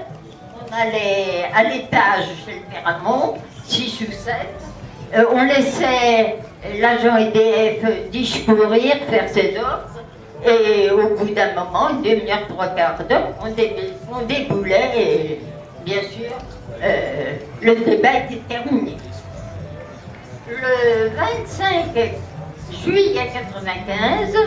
on allait à l'étage chez le Père Hamon, six ou sept, euh, on laissait l'agent E D F discourir, faire ses ordres, et au bout d'un moment, une demi-heure, trois quarts d'heure, on, dé on déboulait et bien sûr, euh, le débat était terminé. Le vingt-cinq juillet mille neuf cent quatre-vingt-quinze,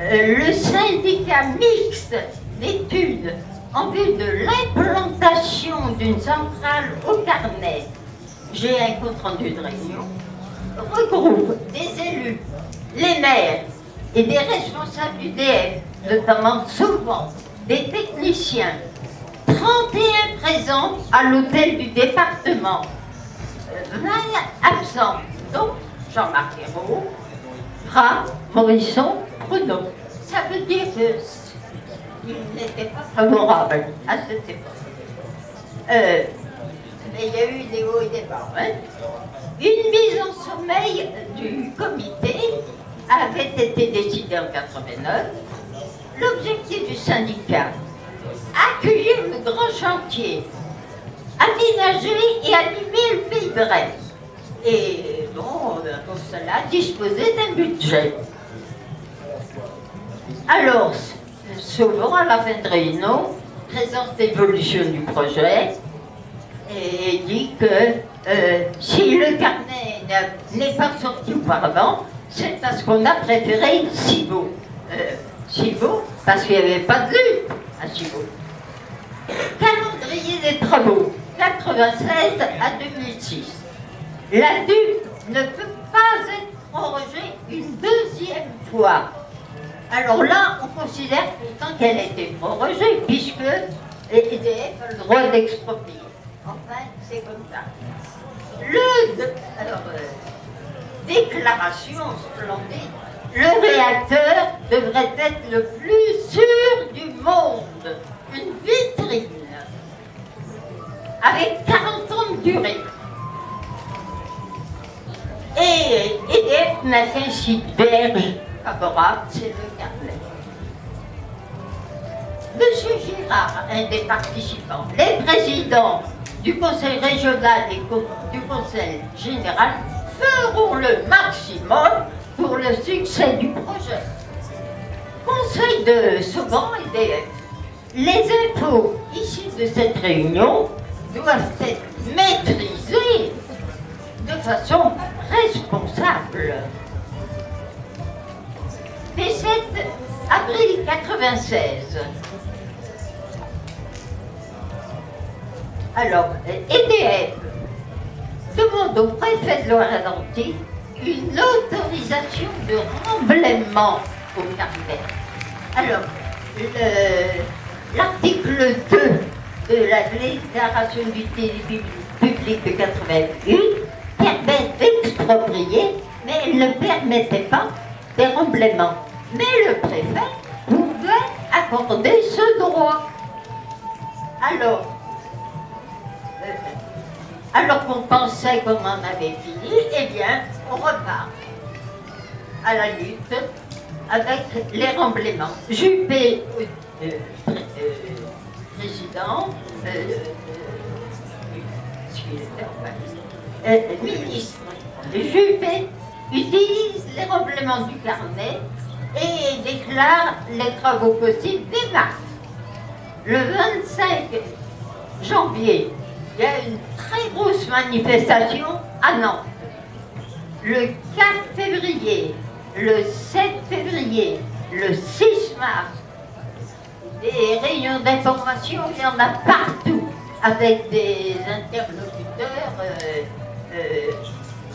euh, le syndicat mixte d'études en vue de l'implantation d'une centrale au Carnet, j'ai un compte rendu de réunion, regroupe des élus, les maires et des responsables du D F, notamment souvent des techniciens, trente et un présents à l'hôtel du département, vingt absents, donc Jean-Marc Hérault, Prat, Morisson, Pruneau. Ça veut dire qu'ils n'étaient pas favorables à cette époque. Euh, mais il y a eu des hauts et des bas. Hein. Une mise en sommeil du comité avait été décidée en mille neuf cent quatre-vingt-neuf. L'objectif du syndicat, accueillir le grand chantier, aménager et animer le pays de Rennes. Et bon, pour cela, disposer d'un budget. Alors, souvent à la fin de réunion, présente l'évolution du projet et dit que euh, si le carnet n'est pas sorti auparavant, c'est parce qu'on a préféré Civaux. Euh, Civaux, parce qu'il n'y avait pas de lutte à Civaux. Calendrier des travaux, quatre-vingt-seize à deux mille six. La D U P ne peut pas être prorogée une deuxième fois. Alors là, on considère pourtant qu'elle a été prorogée, puisque E D F a le droit d'exproprier. Enfin, c'est comme ça. Le de... Alors, euh, déclaration splendide. Le réacteur devrait être le plus sûr du monde. Une vitrine. Avec quarante ans de durée. Et E D F n'a qu'un site vierge favorable, c'est le Carnet. Monsieur Girard, un des participants, les présidents du conseil régional et du conseil général feront le maximum pour le succès du projet. Conseil de Sauban E D F. Les impôts issus de cette réunion doivent être maîtrisés de façon responsable. dix-sept avril mille neuf cent quatre-vingt-seize. Alors, E D F demande au préfet de Loire-Atlantique une autorisation de remblaiement au Carnet. Alors, l'article deux de la déclaration d'utilité publique de quatre-vingt-huit permet d'exproprier, mais elle ne permettait pas des remblaiements. Mais le préfet pouvait accorder ce droit. Alors, euh, alors qu'on pensait qu'on en avait fini, eh bien, on repart à la lutte avec les remblaiements. Juppé, euh, euh, euh, président, euh, euh, euh, ministre Juppé, utilise les remblaiements du Carnet et déclare les travaux possibles dès mars. Le vingt-cinq janvier, il y a une très grosse manifestation à Nantes. Le quatre février, le sept février, le six mars, des réunions d'information, il y en a partout, avec des interlocuteurs euh, euh,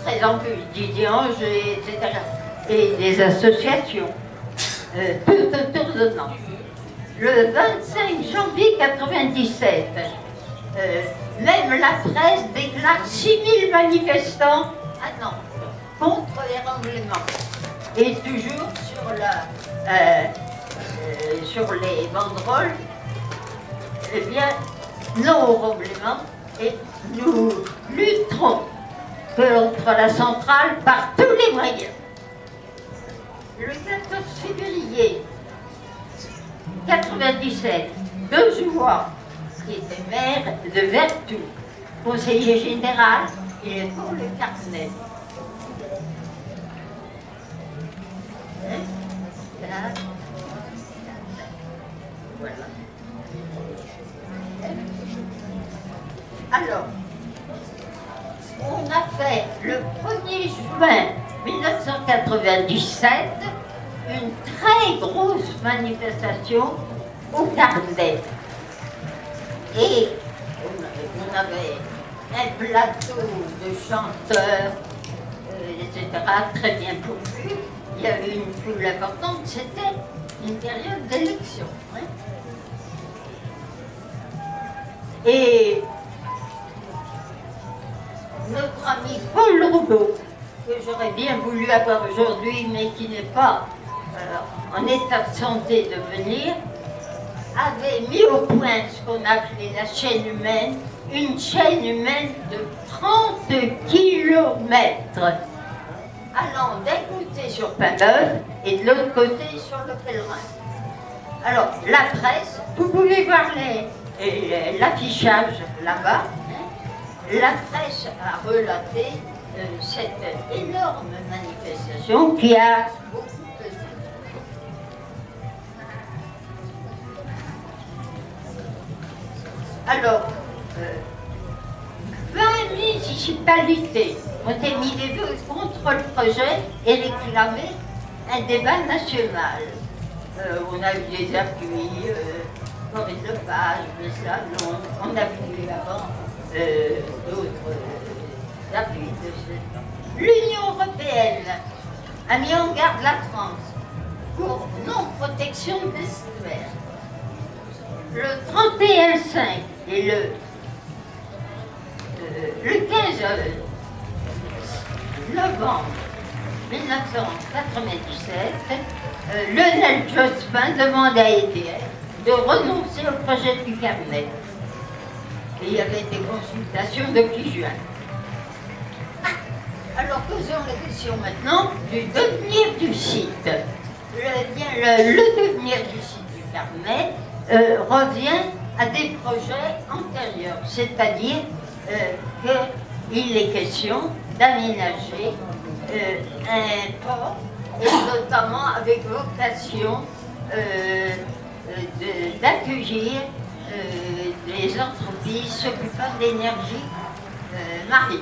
très ambivalent, et cetera. Et des associations, euh, tout autour de Nantes. Le vingt-cinq janvier mille neuf cent quatre-vingt-dix-sept, euh, même la presse déclare six mille manifestants à Nantes contre les remblaiements. Et toujours sur, la, euh, euh, sur les banderoles, eh bien, non au remblaiement, et nous lutterons contre la centrale par tous les moyens. Le quatorze février mille neuf cent quatre-vingt-dix-sept, deux joueurs qui était maire de Vertou, conseiller général, il est pour le Carnet. Voilà. Alors, on a fait le premier juin mille neuf cent quatre-vingt-dix-sept une très grosse manifestation au Carnet. Et on avait un plateau de chanteurs, et cetera, très bien pourvu. Il y avait une foule importante, c'était une période d'élection. Hein. Et notre ami Paul Rouleau, que j'aurais bien voulu avoir aujourd'hui, mais qui n'est pas euh, en état de santé de venir, avait mis au point ce qu'on appelait la chaîne humaine, une chaîne humaine de trente kilomètres. Allant d'un côté sur Plogoff et de l'autre côté sur le Pellerin. Alors, la presse, vous pouvez voir l'affichage là-bas, hein, la presse a relaté euh, cette énorme manifestation qui a beaucoup pesé. Alors, euh, vingt municipalités ont émis des vœux contre le projet et réclamé un débat national. Euh, on a eu des appuis, Maurice euh, Lepage, mais ça, non, on a vu avant euh, d'autres euh, appuis de ce. L'Union européenne a mis en garde la France pour non-protection des citoyens. Le trente et un cinq et le, euh, le quinze novembre mille neuf cent quatre-vingt-dix-sept, euh, Lionel Jospin demande à E D F de renoncer au projet du Carnet. Et il y avait des consultations depuis juin. Alors posons la question maintenant du devenir du site. Le, le, le devenir du site du Carnet euh, revient à des projets antérieurs, c'est-à-dire euh, qu'il est question d'aménager euh, un port, et notamment avec vocation euh, d'accueillir de, euh, des entreprises s'occupant d'énergie euh, marine.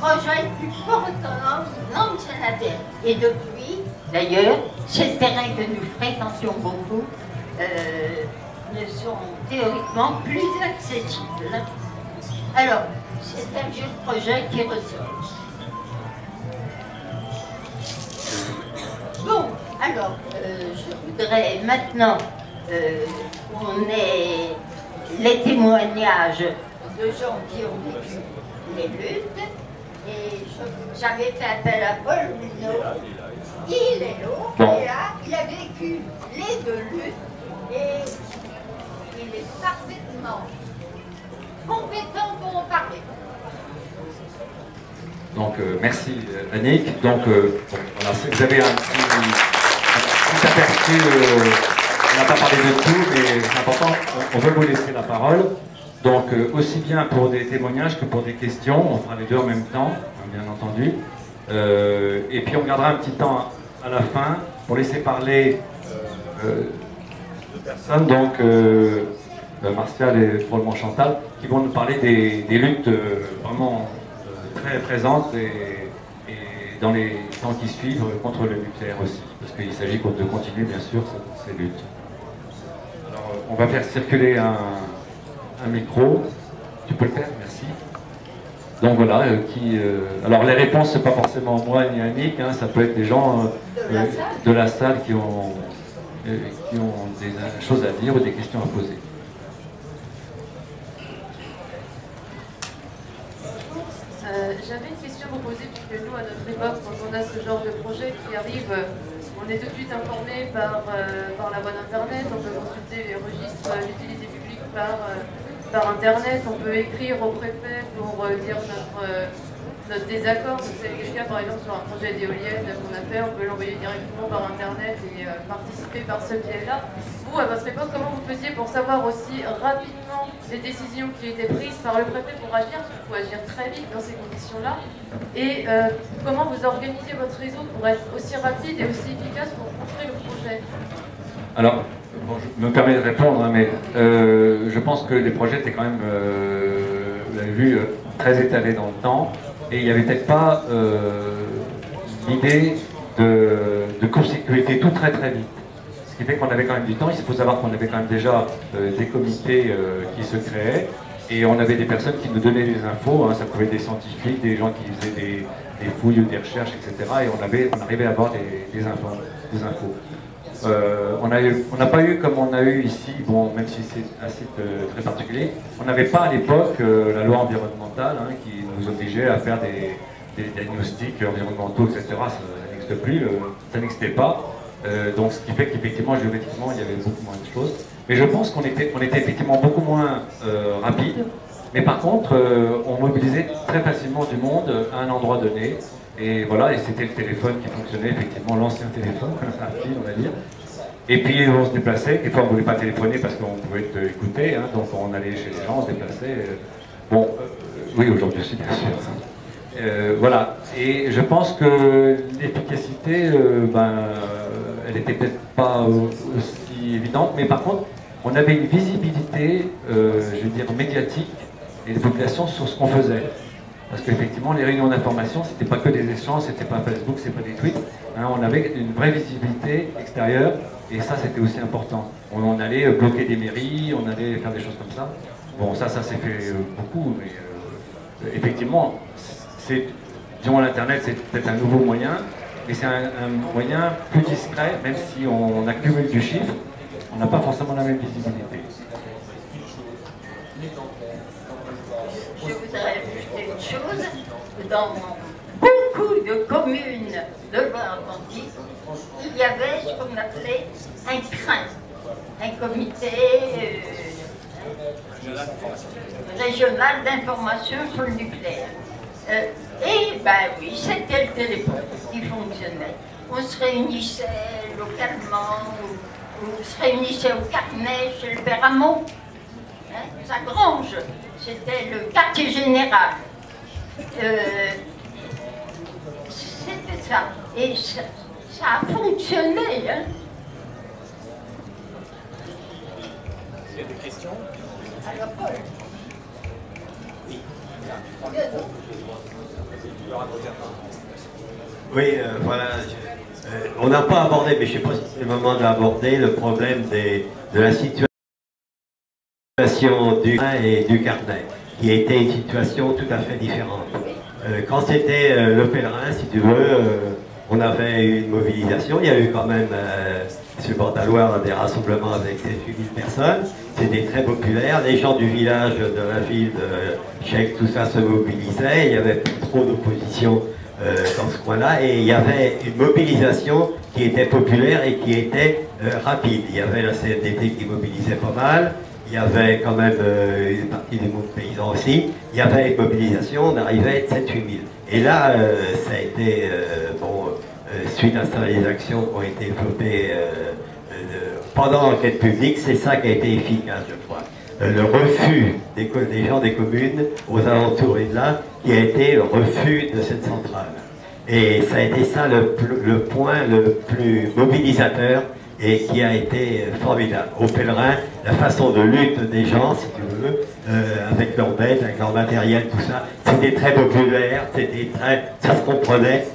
Projet du port autonome Nantes-Saint-Nazaire. Et depuis, d'ailleurs, ces terrains que nous fréquentions beaucoup euh, ne sont théoriquement plus accessibles. Alors, c'est un vieux projet qui ressort. Bon, alors, euh, je voudrais maintenant euh, qu'on ait les témoignages de gens qui ont vécu les luttes. Et j'avais fait appel à Paul Minot. Il est là, et là, il a vécu les deux luttes et il est parfaitement compétent pour en parler. Donc euh, merci Annick. Donc euh, voilà, vous avez un petit, un petit aperçu, euh, on n'a pas parlé de tout, mais c'est important, on, on veut vous laisser la parole. Donc euh, aussi bien pour des témoignages que pour des questions, on fera les deux en même temps, hein, bien entendu. Euh, et puis on gardera un petit temps à la fin pour laisser parler euh, deux personnes, donc euh, Martial et probablement Chantal, qui vont nous parler des, des luttes euh, vraiment très présente et, et dans les temps qui suivent contre le nucléaire aussi, parce qu'il s'agit de continuer bien sûr ces luttes. Alors on va faire circuler un, un micro, tu peux le faire, merci. Donc voilà, euh, qui... Euh, alors les réponses, c'est pas forcément moi ni Annick, hein, ça peut être des gens euh, euh, de la salle qui ont, euh, qui ont des euh, choses à dire ou des questions à poser. Euh, J'avais une question à vous poser, puisque nous, à notre époque, quand on a ce genre de projet qui arrive, on est tout de suite informé par, euh, par la voie d'Internet, on peut consulter les registres euh, d'utilité publique par... Euh, par Internet, on peut écrire au préfet pour euh, dire notre, euh, notre désaccord. C'est le cas par exemple sur un projet d'éolienne qu'on a fait, on peut l'envoyer directement par Internet et euh, participer par ce biais-là. Vous, à votre époque, comment vous faisiez pour savoir aussi rapidement les décisions qui étaient prises par le préfet pour agir, parce qu'il faut agir très vite dans ces conditions-là, et euh, comment vous organisez votre réseau pour être aussi rapide et aussi efficace pour contrer le projet? Alors, bon, je me permets de répondre, hein, mais euh, je pense que les projets étaient quand même, euh, vous l'avez vu, euh, très étalés dans le temps, et il n'y avait peut-être pas euh, l'idée de, de consécurité tout très très vite. Ce qui fait qu'on avait quand même du temps. Il faut savoir qu'on avait quand même déjà euh, des comités euh, qui se créaient, et on avait des personnes qui nous donnaient des infos, hein, ça pouvait être des scientifiques, des gens qui faisaient des, des fouilles ou des recherches, et cetera. Et on, avait, on arrivait à avoir des, des, infos, des infos. Euh, on n'a pas eu, comme on a eu ici, bon, même si c'est un site euh, très particulier, on n'avait pas à l'époque euh, la loi environnementale, hein, qui nous obligeait à faire des, des diagnostics environnementaux, et cetera. Ça, ça n'existe plus, euh, ça n'existait pas. Euh, donc ce qui fait qu'effectivement, géographiquement, il y avait beaucoup moins de choses. Mais je pense qu'on était, on était effectivement beaucoup moins euh, rapide. Mais par contre, euh, on mobilisait très facilement du monde à un endroit donné. Et voilà, et c'était le téléphone qui fonctionnait, effectivement, l'ancien téléphone, un fil, on va dire. Et puis on se déplaçait, et puis on ne voulait pas téléphoner parce qu'on pouvait être écouté, hein, donc on allait chez les gens, on se déplaçait. Bon, euh, oui, aujourd'hui aussi, bien sûr. Euh, voilà, et je pense que l'efficacité, euh, ben, elle n'était peut-être pas aussi évidente, mais par contre, on avait une visibilité, euh, je veux dire, médiatique et de population sur ce qu'on faisait. Parce qu'effectivement, les réunions d'information, c'était pas que des échanges, c'était pas Facebook, c'est pas des tweets. Hein, on avait une vraie visibilité extérieure, et ça, c'était aussi important. On, on allait bloquer des mairies, on allait faire des choses comme ça. Bon, ça, ça s'est fait euh, beaucoup, mais euh, effectivement, c'est, disons, l'Internet, c'est peut-être un nouveau moyen, mais c'est un, un moyen plus discret, même si on, on accumule du chiffre, on n'a pas forcément la même visibilité. Je voudrais ajouter une chose, dans beaucoup de communes de Loire-Atlantique, il y avait ce qu'on appelait un CRIN, un comité euh, régional d'information sur le nucléaire. Euh, et ben oui, c'était le téléphone qui fonctionnait. On se réunissait localement, on se réunissait au Carnet chez le Père Hamon, hein, sa grange. C'était le quartier général. Euh, C'était ça. Et ça, ça a fonctionné. Hein. Il y a des questions? Alors, Paul. Oui. Oui, euh, voilà. Euh, on n'a pas abordé, mais je ne sais pas si c'est le moment d'aborder le problème des, de la situation. situation du Rhin et du Carnet, qui était une situation tout à fait différente. Euh, quand c'était euh, le Pellerin, si tu veux, euh, on avait une mobilisation, il y a eu quand même, euh, sur le bord de la Loire, des rassemblements avec sept à huit mille personnes, c'était très populaire, les gens du village, de la ville, de Cheix, tout ça se mobilisait, il n'y avait plus trop d'opposition euh, dans ce coin-là, et il y avait une mobilisation qui était populaire et qui était euh, rapide. Il y avait la C F D T qui mobilisait pas mal, il y avait quand même euh, une partie du monde paysan aussi, il y avait une mobilisation, on arrivait à sept à huit mille. Et là, euh, ça a été, euh, bon, euh, suite à ça, les actions qui ont été développées euh, euh, pendant l'enquête publique, c'est ça qui a été efficace, je crois. Euh, le refus des, des gens des communes aux alentours et de là, qui a été le refus de cette centrale. Et ça a été ça le, le point le plus mobilisateur, et qui a été formidable. Au Pellerin, la façon de lutte des gens, si tu veux, euh, avec leur bête, avec leur matériel, tout ça, c'était très populaire, c'était très... ça se comprenait.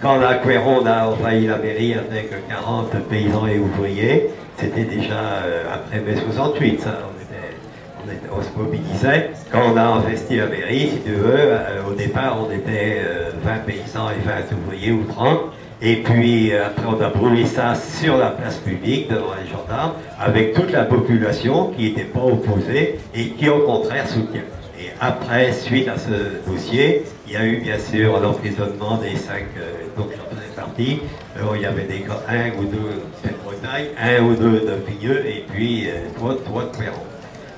Quand la Couéron a envahi la mairie avec quarante paysans et ouvriers, c'était déjà euh, après mai soixante-huit, ça, on était, on, est, on se mobilisait. Quand on a investi la mairie, si tu veux, euh, au départ on était euh, vingt paysans et vingt ouvriers ou trente. Et puis euh, après on a brûlé ça sur la place publique devant les gendarmes, avec toute la population qui n'était pas opposée et qui au contraire soutient. Et après, suite à ce dossier, il y a eu bien sûr l'emprisonnement des cinq, euh, donc j'en faisais partie. Alors, il y avait des, un ou deux de Bretagne, un ou deux de Pigneux, et puis euh, trois, trois de Pellerin.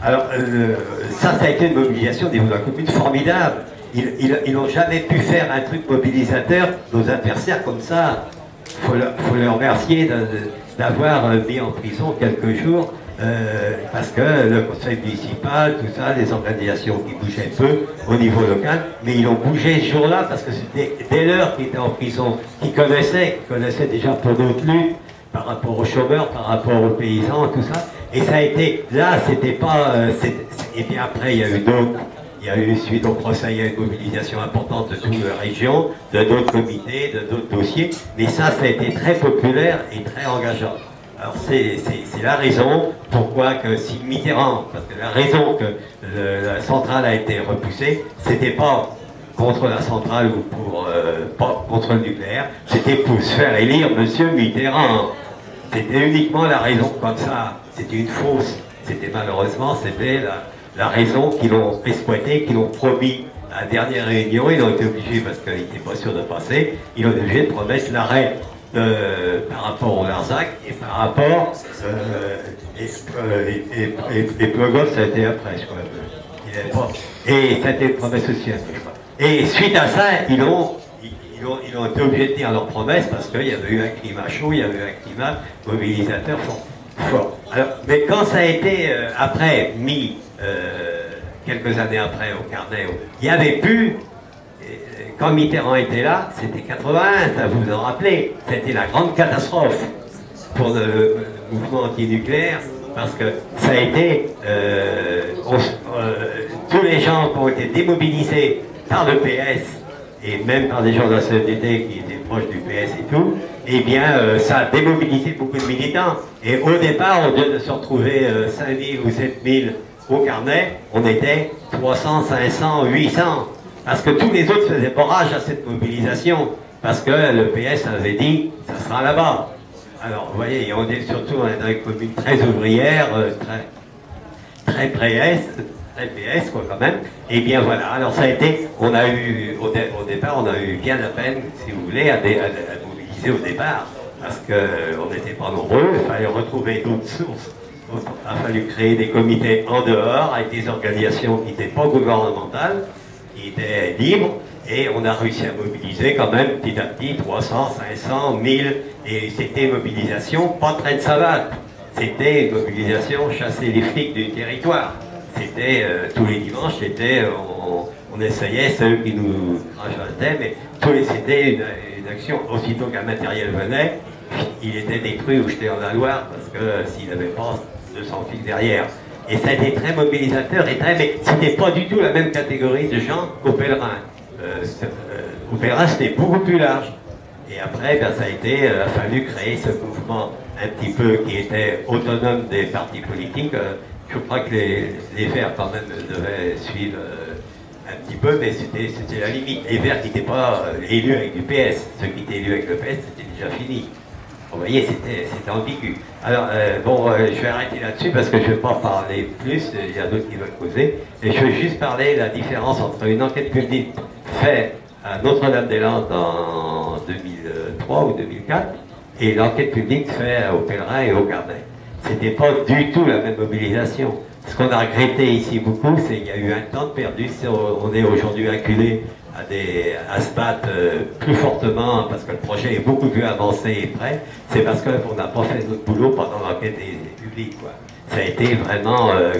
Alors euh, ça, ça a été une mobilisation au niveau de la commune formidable. Ils n'ont jamais pu faire un truc mobilisateur, nos adversaires, comme ça. Il faut, le, faut leur remercier d'avoir mis en prison quelques jours, euh, parce que le conseil municipal, tout ça, les organisations qui bougeaient peu au niveau local, mais ils ont bougé ce jour-là, parce que c'était dès l'heure qu'ils étaient en prison, qu'ils connaissaient, qu'ils connaissaient déjà pour d'autres luttes, par rapport aux chômeurs, par rapport aux paysans, tout ça. Et ça a été, là, c'était pas... Euh, et puis après, il y a eu d'autres... Il y a eu, suite au procès, il y a eu une mobilisation importante de toute la région, de d'autres comités, de d'autres dossiers. Mais ça, ça a été très populaire et très engageant. Alors, c'est la raison pourquoi que si Mitterrand, parce que la raison que le, la centrale a été repoussée, c'était pas contre la centrale ou pour, euh, pas contre le nucléaire, c'était pour se faire élire Monsieur Mitterrand. C'était uniquement la raison comme ça. C'était une fausse. C'était malheureusement, c'était la... la raison qu'ils l'ont exploité, qu'ils l'ont promis à la dernière réunion, ils ont été obligés, parce qu'ils n'étaient pas sûrs de passer, ils ont été obligés de promettre l'arrêt euh, par rapport au Larzac et par rapport... Euh, et, euh, et, et, et, et Plogoff, ça a été après, je crois. Il avait pas, et ça a été une promesse aussi, je crois. Et suite à ça, ils ont, ils, ils ont, ils ont été obligés de tenir leurs promesses, parce qu'il y avait eu un climat chaud, il y avait eu un climat mobilisateur fort. fort. Alors, mais quand ça a été, euh, après, mis... Euh, quelques années après au Carnet, il n'y avait plus, quand Mitterrand était là, c'était quatre-vingt-un, ça vous en rappelez, c'était la grande catastrophe pour le, le mouvement anti-nucléaire, parce que ça a été, euh, on, euh, tous les gens qui ont été démobilisés par le P S, et même par des gens de la C N D T qui étaient proches du P S et tout, eh bien, euh, ça a démobilisé beaucoup de militants. Et au départ, au lieu de se retrouver euh, cinq mille ou sept mille au Carnet, on était trois cents, cinq cents, huit cents, parce que tous les autres faisaient barrage à cette mobilisation, parce que le P S avait dit « ça sera là-bas ». Alors, vous voyez, on est surtout dans une commune très ouvrière, très, très P S, très P S, quoi, quand même. Et bien, voilà. Alors, ça a été, on a eu, au, dé, au départ, on a eu bien la peine, si vous voulez, à, dé, à, à mobiliser au départ, parce qu'on n'était pas nombreux, il fallait retrouver d'autres sources. Il a fallu créer des comités en dehors, avec des organisations qui n'étaient pas gouvernementales, qui étaient libres, et on a réussi à mobiliser quand même petit à petit trois cents, cinq cents, mille, et c'était une mobilisation pas train de savate, c'était une mobilisation chasser les flics du territoire. C'était euh, tous les dimanches, c'était, on, on essayait, c'est eux qui nous rachetaient, mais c'était une, une action, aussitôt qu'un matériel venait, il était détruit ou jeté en la Loire, parce que euh, s'il n'avait pas deux cents fils derrière. Et ça a été très mobilisateur, et très... mais c'était pas du tout la même catégorie de gens qu'au Pellerin. Euh, euh, au Pellerin, c'était beaucoup plus large. Et après, ben, ça a été, euh, fallu créer ce mouvement un petit peu qui était autonome des partis politiques. Euh, je crois que les, les Verts, quand même, devaient suivre euh, un petit peu, mais c'était la limite. Les Verts qui n'étaient pas euh, élus avec du P S. Ceux qui étaient élus avec le P S, c'était déjà fini. Vous voyez, c'était ambigu. Alors, euh, bon, euh, je vais arrêter là-dessus parce que je ne vais pas parler plus, il y a d'autres qui veulent causer. Et je veux juste parler de la différence entre une enquête publique faite à Notre-Dame-des-Landes en deux mille trois ou deux mille quatre et l'enquête publique faite au Pellerin et au Carnet. Ce n'était pas du tout la même mobilisation. Ce qu'on a regretté ici beaucoup, c'est qu'il y a eu un temps perdu. On est aujourd'hui acculé à, des, à se battre euh, plus fortement parce que le projet est beaucoup plus avancé et prêt, c'est parce qu'on n'a pas fait notre boulot pendant l'enquête publique. Quoi. Ça a été vraiment... Euh,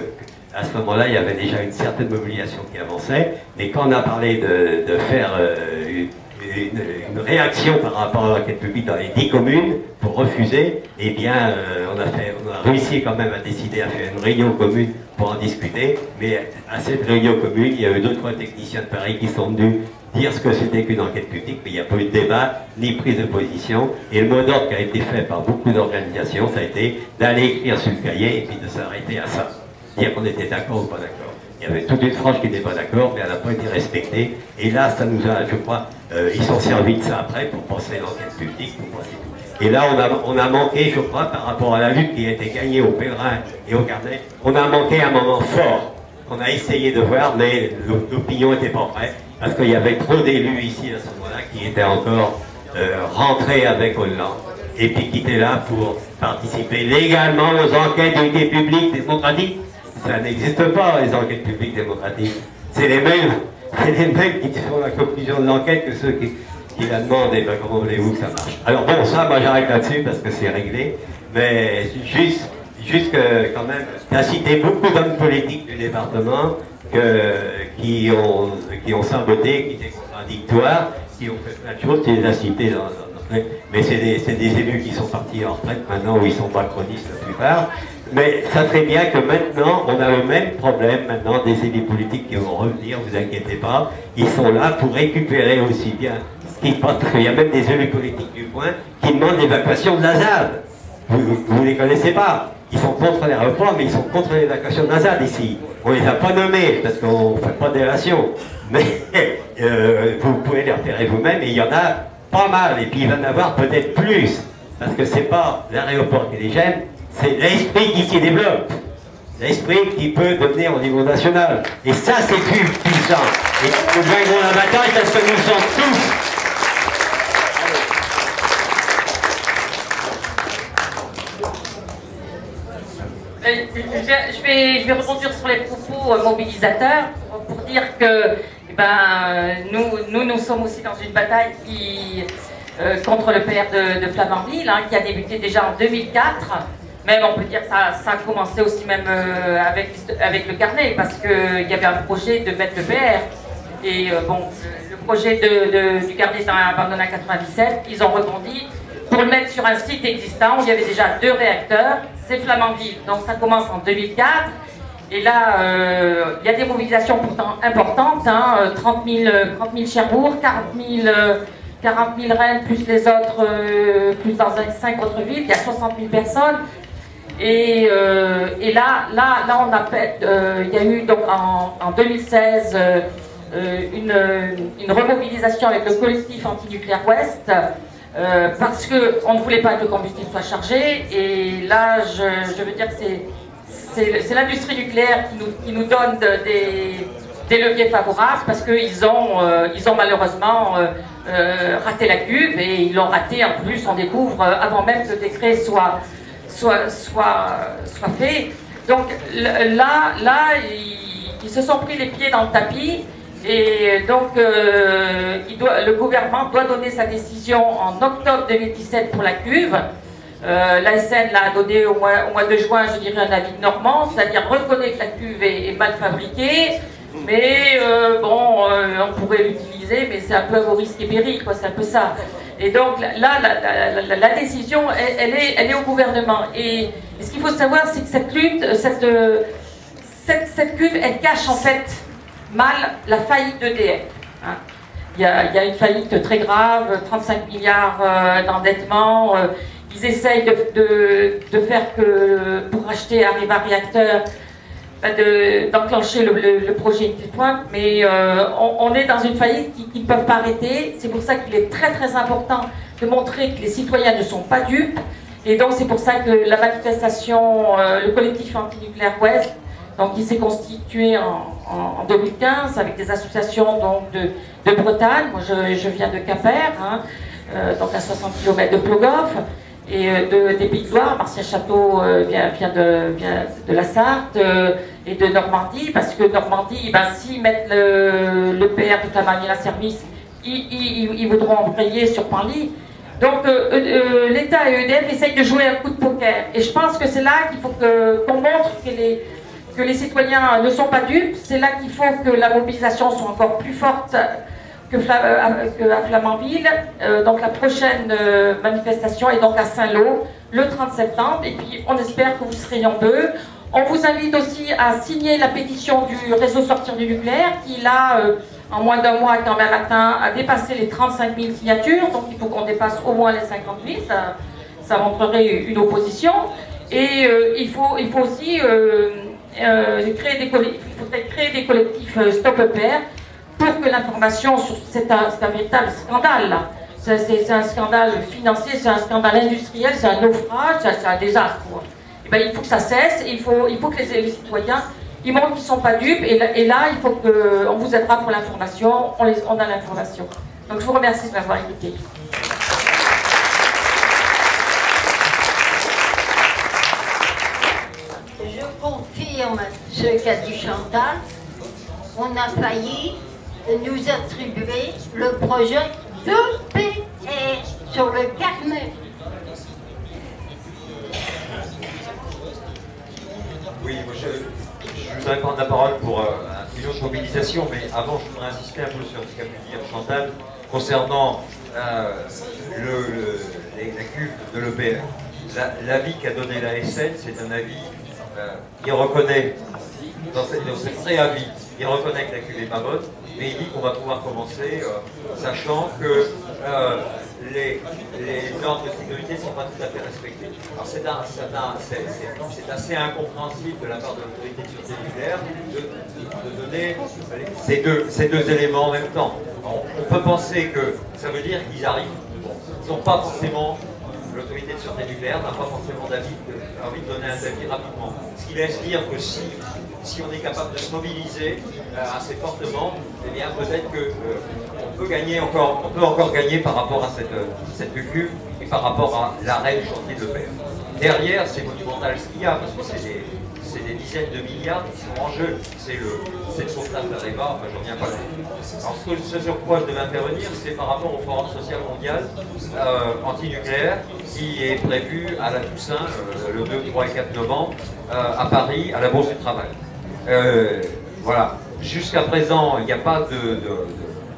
à ce moment-là, il y avait déjà une certaine mobilisation qui avançait, mais quand on a parlé de, de faire euh, une, une, une réaction par rapport à l'enquête publique dans les dix communes, pour refuser, eh bien, euh, on, a fait, on a réussi quand même à décider à faire une réunion commune pour en discuter, mais à cette réunion commune, il y a eu deux, trois techniciens de Paris qui sont venus dire ce que c'était qu'une enquête publique, mais il n'y a pas eu de débat, ni prise de position, et le mot d'ordre qui a été fait par beaucoup d'organisations, ça a été d'aller écrire sur le cahier et puis de s'arrêter à ça. dire qu'on était d'accord ou pas d'accord. Il y avait toute une frange qui n'était pas d'accord, mais elle n'a pas été respectée. Et là, ça nous a, je crois, euh, ils sont servis de ça après pour penser à l'enquête publique, pour penser tout. Et là, on a, on a manqué, je crois, par rapport à la lutte qui a été gagnée au Pellerin et au Carnet, on a manqué un moment fort qu'on a essayé de voir, mais l'opinion n'était pas prête, parce qu'il y avait trop d'élus ici, à ce moment-là, qui étaient encore euh, rentrés avec Hollande, et puis qui étaient là pour participer légalement aux enquêtes d'unité publique démocratique. Ça n'existe pas, les enquêtes publiques démocratiques. C'est les mêmes, c'est les mêmes qui font la conclusion de l'enquête que ceux qui... qui la demande, et bien comment voulez-vous que ça marche? Alors bon, ça, moi j'arrête là-dessus parce que c'est réglé, mais juste, juste que, quand même, tu as cité beaucoup d'hommes politiques du département que, qui, ont, qui ont saboté, qui étaient contradictoires, qui ont fait plein de choses, tu les as cités dans, dans, dans, mais c'est des, c'est des élus qui sont partis en retraite maintenant, où ils sont macronistes la plupart, mais ça serait bien que maintenant, on a le même problème maintenant des élus politiques qui vont revenir, vous inquiétez pas, ils sont là pour récupérer aussi bien. Il y a même des élus politiques du coin qui demandent l'évacuation de la ZAD. Vous ne les connaissez pas. Ils sont contre les reports, mais ils sont contre l'évacuation de la ZAD ici. On ne les a pas nommés, parce qu'on ne fait pas de délation. Mais euh, vous pouvez les repérer vous-même, et il y en a pas mal. Et puis il va en avoir peut-être plus. Parce que ce n'est pas l'aéroport qui les gêne, c'est l'esprit qui s'y développe. L'esprit qui peut devenir au niveau national. Et ça, c'est plus puissant. Et nous gagnons la bataille parce que nous sommes tous. Euh, je, je, vais, je vais rebondir sur les propos euh, mobilisateurs pour, pour dire que eh ben, nous, nous, nous sommes aussi dans une bataille qui, euh, contre le P R de, de Flamanville, hein, qui a débuté déjà en deux mille quatre. Même, on peut dire que ça, ça a commencé aussi même euh, avec, avec le Carnet, parce qu'il y avait un projet de mettre le P R. Et euh, bon, le projet de, de, du Carnet s'est abandonné en quatre-vingt-dix-sept. Ils ont rebondi pour le mettre sur un site existant où il y avait déjà deux réacteurs, c'est Flamanville, donc ça commence en deux mille quatre, et là, euh, il y a des mobilisations pourtant importantes, hein, trente mille Cherbourg, quarante mille, quarante mille Rennes, plus les autres, euh, plus dans cinq autres villes, il y a soixante mille personnes, et, euh, et là, là, là, on a, euh, il y a eu donc en, en deux mille seize euh, une, une remobilisation avec le collectif anti-nucléaire Ouest, Euh, parce qu'on ne voulait pas que le combustible soit chargé, et là, je, je veux dire que c'est l'industrie nucléaire qui nous, qui nous donne de, des, des leviers favorables, parce qu'ils ont, euh, ils ont malheureusement euh, euh, raté la cuve, et ils l'ont raté, en plus, on découvre, euh, avant même que le décret soit, soit, soit, soit fait. Donc là, là ils, ils se sont pris les pieds dans le tapis. Et donc, euh, il doit, le gouvernement doit donner sa décision en octobre deux mille dix-sept pour la cuve. Euh, L'A S N l'a donné au mois, au mois de juin, je dirais, un avis normand, c'est-à-dire reconnaît que la cuve est, est mal fabriquée, mais euh, bon, euh, on pourrait l'utiliser, mais c'est un peu au risque et péril, quoi, c'est un peu ça. Et donc, là, la, la, la, la décision, elle, elle, est, elle est au gouvernement. Et, et ce qu'il faut savoir, c'est que cette lutte, cette, cette, cette cuve, elle cache en fait mal la faillite d'E D F. Hein. Il, il y a une faillite très grave, trente-cinq milliards euh, d'endettement. Euh, ils essayent de, de, de faire que, pour acheter Arriva Réacteur, ben d'enclencher de, le, le, le projet Une Pointe, mais euh, on, on est dans une faillite qu'ils qui ne peuvent pas arrêter. C'est pour ça qu'il est très très important de montrer que les citoyens ne sont pas dupes. Et donc c'est pour ça que la manifestation, euh, le collectif anti-nucléaire Ouest, donc il s'est constitué en, en deux mille quinze avec des associations donc, de, de Bretagne. Moi je, je viens de Quimper, hein, euh, donc à soixante kilomètres de Plogoff, et euh, de, des Pays de Loire, Martien Château euh, vient, vient, de, vient de la Sarthe euh, et de Normandie, parce que Normandie, ben, s'ils mettent le, le P R de Flamanville à service, ils, ils, ils voudront embrayer sur Penly. Donc euh, euh, l'État et E D F essayent de jouer un coup de poker. Et je pense que c'est là qu'il faut qu'on qu'on montre que les... que les citoyens ne sont pas dupes, c'est là qu'il faut que la mobilisation soit encore plus forte que à Flamanville. Euh, donc la prochaine euh, manifestation est donc à Saint-Lô, le trente septembre, et puis on espère que vous serez nombreux. On vous invite aussi à signer la pétition du réseau Sortir du nucléaire, qui là, euh, en moins d'un mois, quand même atteint, a dépassé les trente-cinq mille signatures, donc il faut qu'on dépasse au moins les cinquante mille, ça, ça montrerait une opposition. Et euh, il, faut, il faut aussi... Euh, euh, créer des collectifs, peut-être créer des collectifs euh, Stop E P R pour que l'information sur c'est un, c'est un véritable scandale là. C'est un scandale financier, c'est un scandale industriel, c'est un naufrage, c'est un désastre. Et ben, il faut que ça cesse, et il, faut, il faut que les, les citoyens ils montrent qu'ils ne sont pas dupes, et là, et là il faut qu'on vous aidera pour l'information, on, on a l'information. Donc je vous remercie de m'avoir invité. Je confirme ce qu'a dit Chantal, on a failli nous attribuer le projet de P R sur le carnet. Oui, moi je, je voudrais prendre la parole pour euh, un million de mobilisations, mais avant je voudrais insister un peu sur ce qu'a pu dire Chantal concernant euh, le, le, la cuve de l'E P R. L'avis qu'a donné la S N, c'est un avis, euh, il reconnaît, dans cette, dans cette préavis, il reconnaît que la cuve n'est pas bonne, mais il dit qu'on va pouvoir commencer, euh, sachant que euh, les, les normes de sécurité ne sont pas tout à fait respectées. Alors c'est assez, assez incompréhensible de la part de l'autorité de sûreté nucléaire de, de, de donner ces deux, ces deux éléments en même temps. On, on peut penser que ça veut dire qu'ils arrivent, ils n'ont pas forcément, l'autorité de sûreté nucléaire n'a pas forcément d'avis, envie de donner un avis rapidement. Ce qui laisse dire que si... si on est capable de se mobiliser euh, assez fortement, eh bien peut-être qu'on euh, peut gagner encore, on peut encore gagner par rapport à cette, euh, cette cuve et par rapport à l'arrêt du chantier de l'E P R. Derrière, c'est monumental ce qu'il y a, parce que c'est des, des dizaines de milliards qui sont en jeu. C'est le sauvetage de Réva, enfin j'en reviens pas là. Alors ce, que, ce sur quoi je devais intervenir, c'est par rapport au Forum social mondial euh, anti-nucléaire qui est prévu à la Toussaint euh, le deux, trois et quatre novembre euh, à Paris, à la Bourse du Travail. Euh, voilà. Jusqu'à présent, il n'y a pas de, de,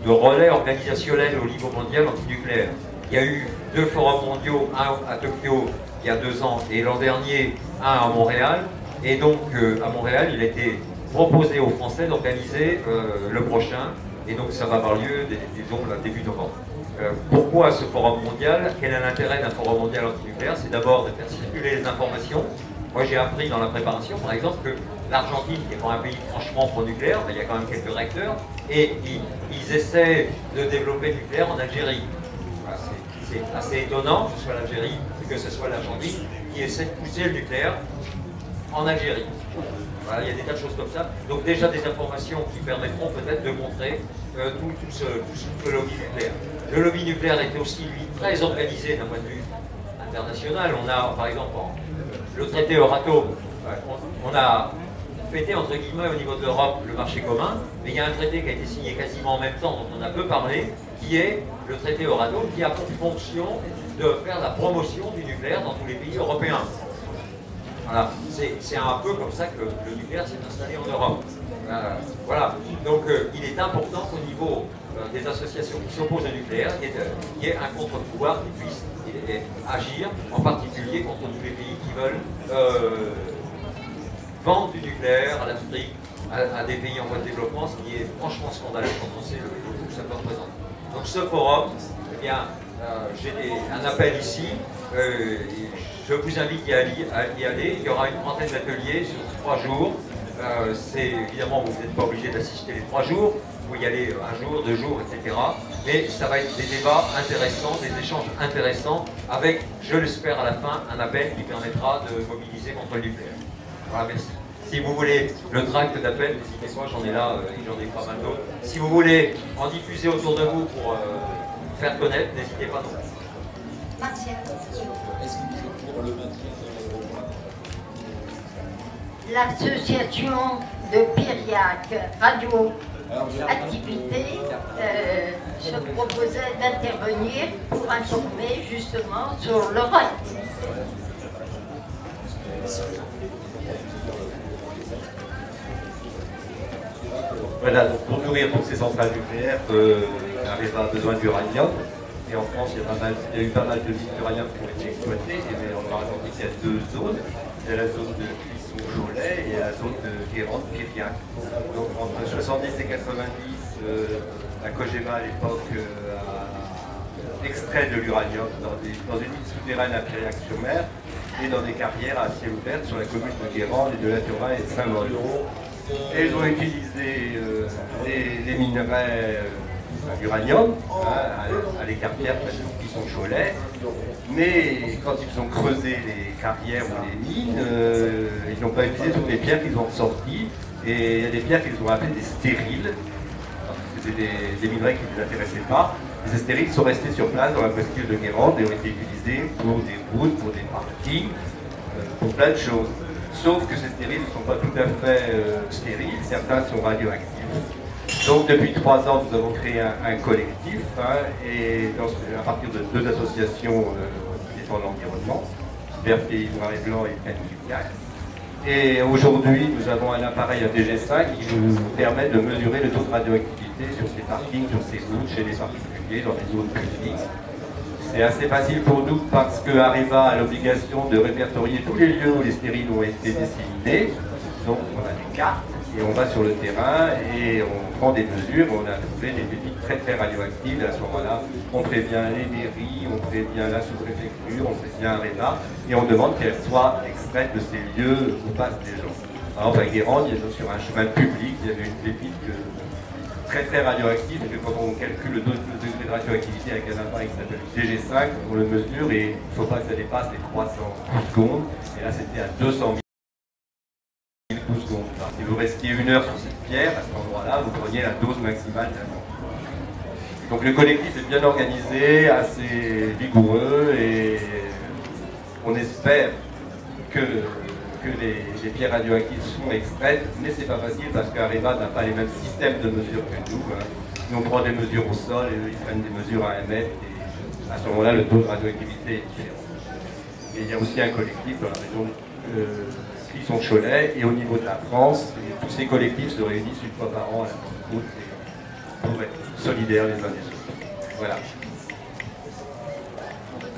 de relais organisationnel au niveau mondial anti-nucléaire. Il y a eu deux forums mondiaux, un à Tokyo il y a deux ans et l'an dernier, un à Montréal. Et donc, euh, à Montréal, il a été proposé aux Français d'organiser euh, le prochain. Et donc, ça va avoir lieu, disons, début novembre. Euh, pourquoi ce forum mondial? Quel est l'intérêt d'un forum mondial anti-nucléaire? C'est d'abord de faire circuler les informations. Moi, j'ai appris dans la préparation, par exemple, que l'Argentine, qui est quand même un pays franchement pro-nucléaire, ben, il y a quand même quelques réacteurs, et ils, ils essaient de développer le nucléaire en Algérie. Voilà, c'est assez étonnant que ce soit l'Algérie et que ce soit l'Argentine qui essaie de pousser le nucléaire en Algérie. Voilà, il y a des tas de choses comme ça. Donc déjà des informations qui permettront peut-être de montrer euh, tout, tout, ce, tout ce lobby nucléaire. Le lobby nucléaire était aussi, lui, très organisé d'un point de vue international. On a, par exemple, en, le traité Euratom, on a fêté entre guillemets au niveau de l'Europe le marché commun, mais il y a un traité qui a été signé quasiment en même temps, dont on a peu parlé, qui est le traité Euratom, qui a pour fonction de faire la promotion du nucléaire dans tous les pays européens. Voilà, c'est un peu comme ça que le nucléaire s'est installé en Europe. Euh, voilà, donc euh, il est important qu'au niveau euh, des associations qui s'opposent au nucléaire, il y ait, euh, il y ait un contre-pouvoir qui puisse et agir, en particulier contre tous les pays qui veulent euh, vendre du nucléaire à l'Afrique, à, à des pays en voie de développement, ce qui est franchement scandaleux quand on sait le coût que ça peut représenter. Donc ce forum, eh bien, euh, j'ai un appel ici, euh, je vous invite à y aller, il y aura une trentaine d'ateliers sur trois jours, euh, c'est évidemment vous n'êtes pas obligé d'assister les trois jours, vous pouvez y aller un jour, deux jours, et cetera. Mais ça va être des débats intéressants, des échanges intéressants, avec, je l'espère à la fin, un appel qui permettra de mobiliser contre le nucléaire. Voilà, merci. Si vous voulez le tract d'appel, n'hésitez-moi, j'en ai là, et j'en ai pas mal d'autres. Si vous voulez en diffuser autour de vous pour euh, faire connaître, n'hésitez pas non plus. Merci. Est-ce qu'il faut pour le maintien de l'association de Piriac, Radio Activité euh, se proposait d'intervenir pour informer justement sur le reste. Voilà, donc pour nourrir toutes ces centrales nucléaires, euh, on avait besoin d'uranium. Et en France, il y a, pas mal, il y a eu pas mal de mines d'uranium qui ont été exploitées. Et on va raconter qu'il y a deux zones. Il y a la zone de Cuisson-Cholet et la zone de Guérande-Piriac. Donc entre soixante-dix et quatre-vingt-dix, euh, la Cogema à l'époque euh, a extrait de l'uranium dans, dans une mine souterraine à Piriac-sur-Mer. et dans des carrières à ciel ouvert sur la commune de Guérande et de La Turin et de Saint-Maurice. Elles ont utilisé euh, les, les minerais euh, d'uranium, hein, à, à l'écart-pierre qui sont Cholet, mais quand ils ont creusé les carrières ou les mines, euh, ils n'ont pas utilisé toutes les pierres qu'ils ont sorties, et il y a des pierres qu'ils ont appelées des stériles, parce que c'était des, des minerais qui ne les intéressaient pas. Les stériles sont restés sur place dans la presqu'île de Guérande et ont été utilisés pour des routes, pour des parkings, pour plein de choses. Sauf que ces stériles ne sont pas tout à fait euh, stériles, certains sont radioactifs. Donc depuis trois ans, nous avons créé un, un collectif, hein, et dans, à partir de deux associations euh, qui défendent l'environnement, Vert Pays Noir et Blanc et Annick. Et aujourd'hui, nous avons un appareil à D G cinq qui nous permet de mesurer le taux de radioactivité sur ces parkings, sur ces routes, chez les particuliers, dans les zones publiques. C'est assez facile pour nous parce que Areva a l'obligation de répertorier tous les lieux où les stériles ont été disséminés. Donc on a des cartes et on va sur le terrain et on prend des mesures. On a trouvé des pépites très très radioactives. À ce moment-là, on prévient les mairies, on prévient la sous-préfecture, on prévient Areva et on demande qu'elles soient extraites de ces lieux où passent les gens. Alors à Guérande, il y a sur un chemin public, il y avait une pépite très très radioactive, et quand on calcule le degré de radioactivité avec un appareil qui s'appelle D G cinq, on le mesure et il ne faut pas que ça dépasse les trois cents coups secondes, et là c'était à deux cent mille coups secondes. Alors, si vous restiez une heure sur cette pierre, à cet endroit-là, vous preniez la dose maximale d'avant. Donc le collectif est bien organisé, assez vigoureux, et on espère que... que les, les pierres radioactives sont extraites, mais c'est pas facile parce qu'Areva n'a pas les mêmes systèmes de mesure que nous. Hein. Nous, on prend des mesures au sol et eux, ils prennent des mesures à un mètre, et à ce moment-là, le taux de radioactivité est différent. Et il y a aussi un collectif dans la région euh, qui sont Cholet, et au niveau de la France, tous ces collectifs se réunissent une fois par an à la Pentecôte pour être solidaires les uns des autres. Voilà.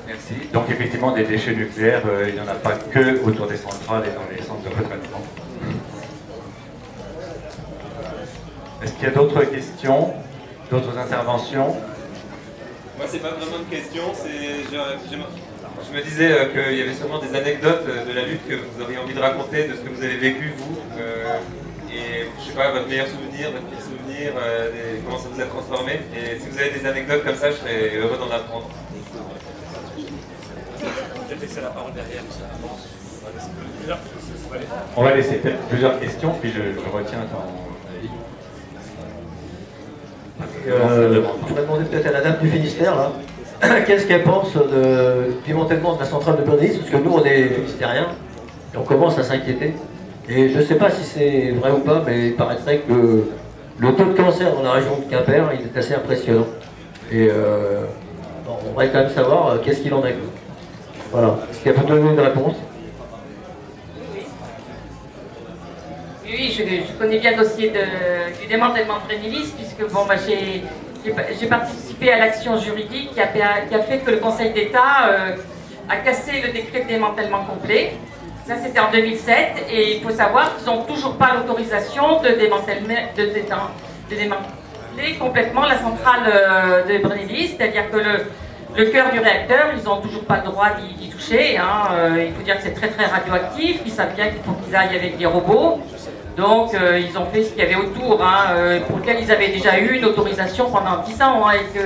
Merci. Donc effectivement, des déchets nucléaires, euh, il n'y en a pas que autour des centrales et dans les centres de retraitement. Est-ce qu'il y a d'autres questions, d'autres interventions? Moi, c'est pas vraiment une question, c'est... Je, je, je me disais euh, qu'il y avait sûrement des anecdotes de la lutte que vous auriez envie de raconter, de ce que vous avez vécu, vous. Euh, et je sais pas, votre meilleur souvenir, votre pire souvenir, euh, des, comment ça vous a transformé. Et si vous avez des anecdotes comme ça, je serais heureux d'en apprendre. La parole derrière. On va laisser peut-être plusieurs questions, puis je, je retiens ton avis. Euh, on va demander peut-être à la dame du Finistère, là. Qu'est-ce qu'elle pense de, du démantèlement de la centrale de Brennilis? Parce que nous, on est finistériens, et on commence à s'inquiéter. Et je ne sais pas si c'est vrai ou pas, mais il paraîtrait que le taux de cancer dans la région de Quimper, il est assez impressionnant. Et euh, on va quand même savoir euh, qu'est-ce qu'il en a. Voilà. Est-ce qu'il y a peut-être une réponse? Oui. Oui, je, je connais bien le dossier de, du démantèlement de Brennilis, puisque bon, bah, j'ai participé à l'action juridique qui a, qui a fait que le Conseil d'État euh, a cassé le décret de démantèlement complet. Ça, c'était en deux mille sept, et il faut savoir qu'ils n'ont toujours pas l'autorisation de démanteler, de, de, de démanteler complètement la centrale de Brennilis, c'est-à-dire que le... Le cœur du réacteur, ils n'ont toujours pas le droit d'y toucher. Hein. Euh, il faut dire que c'est très très radioactif. Ils savent bien qu'il faut qu'ils aillent avec des robots. Donc euh, ils ont fait ce qu'il y avait autour, hein, euh, pour lequel ils avaient déjà eu une autorisation pendant dix ans. Hein, et que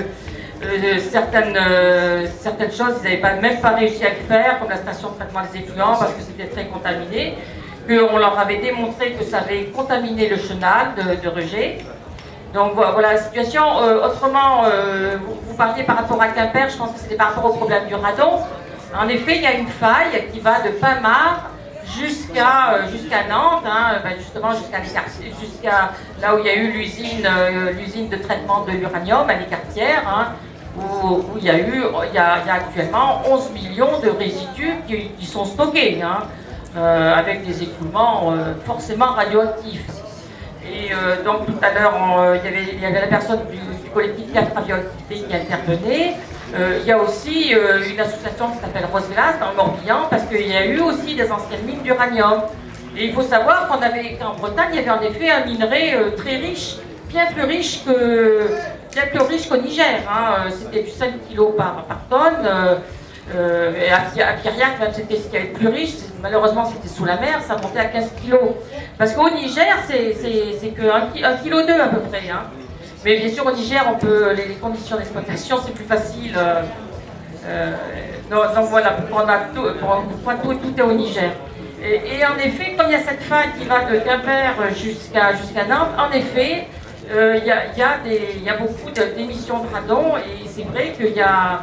euh, certaines, euh, certaines choses, ils n'avaient pas, même pas réussi à le faire, comme la station de traitement des effluents, parce que c'était très contaminé. Qu'on leur avait démontré que ça avait contaminé le chenal de, de rejet. Donc voilà la situation. Euh, autrement, euh, vous, vous parliez par rapport à Quimper, je pense que c'était par rapport au problème du radon. En effet, il y a une faille qui va de Pamar jusqu'à euh, jusqu'à Nantes, hein, ben justement jusqu'à jusqu'à là où il y a eu l'usine euh, l'usine de traitement de l'uranium à l'écartière, hein, où, où il y a eu il y a, il y a actuellement onze millions de résidus qui, qui sont stockés, hein, euh, avec des écoulements euh, forcément radioactifs. Et euh, donc tout à l'heure, euh, il y avait la personne du, du collectif quatre radioactivité qui intervenait. Euh, il y a aussi euh, une association qui s'appelle Rosé dans le Morbihan, parce qu'il y a eu aussi des anciennes mines d'uranium. Et il faut savoir qu'en Bretagne, il y avait en effet un minerai euh, très riche, bien plus riche que bien plus riche qu'au Niger. Hein. C'était du cinq kilos par, par tonne. Euh, Euh, et à Kyriac, même c'était ce qui avait plus riche, malheureusement c'était sous la mer, ça montait à quinze kilos. Parce qu'au Niger, c'est que un virgule deux kilos à peu près. Hein. Mais bien sûr, au Niger, on peut, les, les conditions d'exploitation, c'est plus facile. Euh, euh, non, non, voilà, pour Poitou, tout est au Niger. Et, et en effet, comme il y a cette faille qui va de Quimper jusqu'à jusqu'à Nantes, en effet, euh, il y a, il y a des, il y a beaucoup d'émissions de radon, et c'est vrai qu'il y a...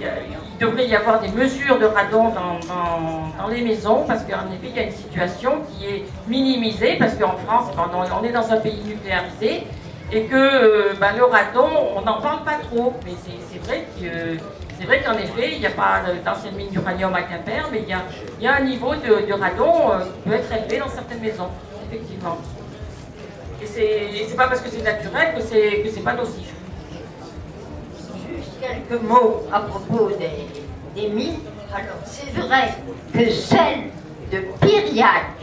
Il y a Il devrait y avoir des mesures de radon dans, dans, dans les maisons, parce qu'en effet, il y a une situation qui est minimisée, parce qu'en France, on est dans un pays nucléarisé, et que ben, le radon, on n'en parle pas trop. Mais c'est vrai qu'en effet, il n'y a pas d'ancienne mine d'uranium à Quimper, mais il y a, il y a un niveau de, de radon qui peut être élevé dans certaines maisons, effectivement. Et c'est pas parce que c'est naturel que c'est pas nocif. Quelques mots à propos des, des mines. Alors, c'est vrai que celle de Piriac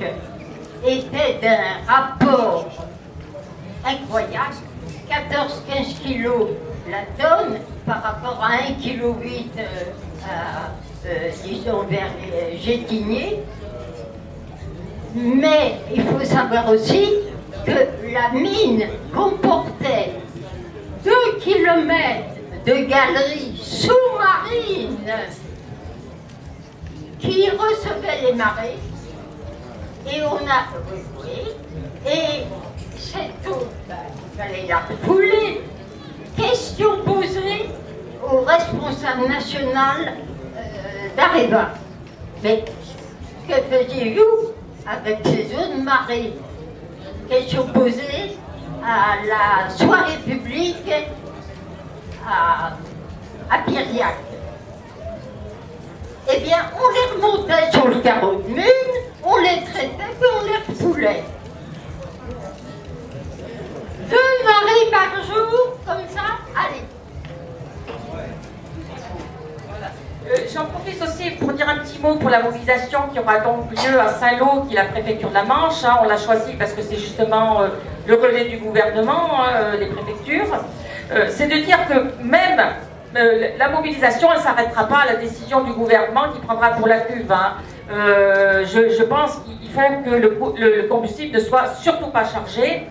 était d'un rapport incroyable, quatorze à quinze kilos la tonne par rapport à un virgule huit kilos euh, à, euh, disons, vers euh, Gétigné. Mais il faut savoir aussi que la mine comportait deux kilomètres de galeries sous-marines qui recevaient les marées, et on a refouillé, et cette eau, ben, il fallait la refouler. Question posée au responsable national euh, d'Areva. Mais que faisiez-vous avec ces eaux de marée? Question posée à la soirée publique à, à Piriac. Eh bien, on les remontait sur le carreau de mine, on les traitait et on les refoulait. Deux marées par jour, comme ça, allez. Euh, J'en profite aussi pour dire un petit mot pour la mobilisation qui aura donc lieu à Saint-Lô, qui est la préfecture de la Manche. Hein. On l'a choisi parce que c'est justement euh, le relais du gouvernement, hein, les préfectures. Euh, c'est de dire que même euh, la mobilisation, elle ne s'arrêtera pas à la décision du gouvernement qui prendra pour la cuve. Hein. Euh, je, je pense qu'il faut que le, le, le combustible ne soit surtout pas chargé,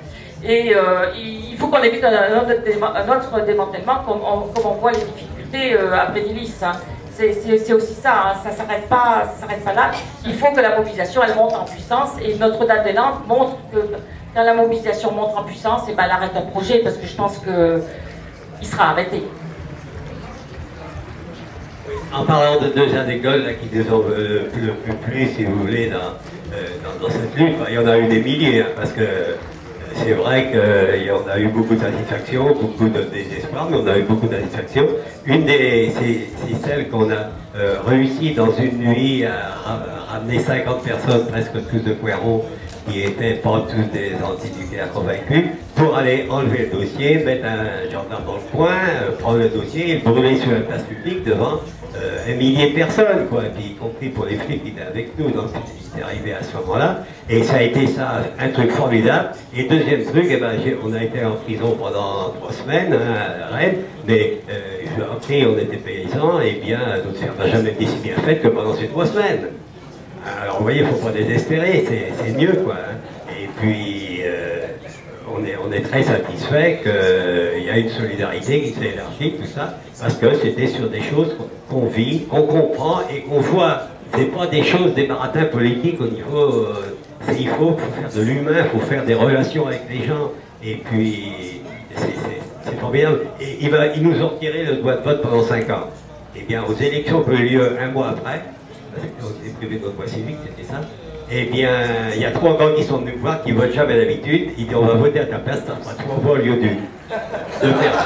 et euh, il faut qu'on évite un, un, un autre démantèlement, comme on, comme on voit les difficultés euh, à Brennilis. Hein. C'est aussi ça, hein. Ça ne s'arrête pas, pas là. Il faut que la mobilisation, elle monte en puissance, et Notre-Dame-des-Landes montre que quand la mobilisation monte en puissance, et ben, elle arrête un projet, parce que je pense que il sera arrêté. En parlant de deux écoles là, qui nous ont euh, le plus plu, si vous voulez, dans, euh, dans, dans cette lutte, il y en a eu des milliers, hein, parce que euh, c'est vrai qu'il y en a eu beaucoup de satisfaction, beaucoup de désespoir, mais on a eu beaucoup de satisfaction. Une des, c'est celle qu'on a euh, réussi dans une nuit à, à ramener cinquante personnes, presque tous de Poiron, qui étaient pas tous des antinucléaires convaincus, pour aller enlever le dossier, mettre un gendarme dans le coin, euh, prendre le dossier et le brûler sur la place publique devant euh, un millier de personnes, quoi, et puis y compris pour les flics qui étaient avec nous. Donc c'est arrivé à ce moment-là, et ça a été ça, un truc formidable. Et deuxième truc, eh ben, on a été en prison pendant trois semaines, hein, à Rennes, mais euh, je leur ai appris, on était paysans, et bien notre ferme n'a jamais été si bien faite que pendant ces trois semaines. Alors vous voyez, il ne faut pas désespérer, c'est mieux, quoi. Et puis, euh, on, est, on est très satisfait qu'il euh, y a une solidarité qui s'est élargie, tout ça, parce que c'était sur des choses qu'on vit, qu'on comprend et qu'on voit. Ce n'est pas des choses, des maratins politiques au niveau... Euh, il faut, faut faire de l'humain, il faut faire des relations avec les gens, et puis, c'est formidable. Et il, va, il nous ont retiré le droit de vote pendant cinq ans. Eh bien, aux élections qui ont eu lieu un mois après, c'était privé de notre voie civique, c'était ça. Eh bien, il y a trois gars qui sont venus voir, qui ne votent jamais d'habitude. Ils disent, on va voter à ta place, ça fera trois voix au lieu d'une. De perdre.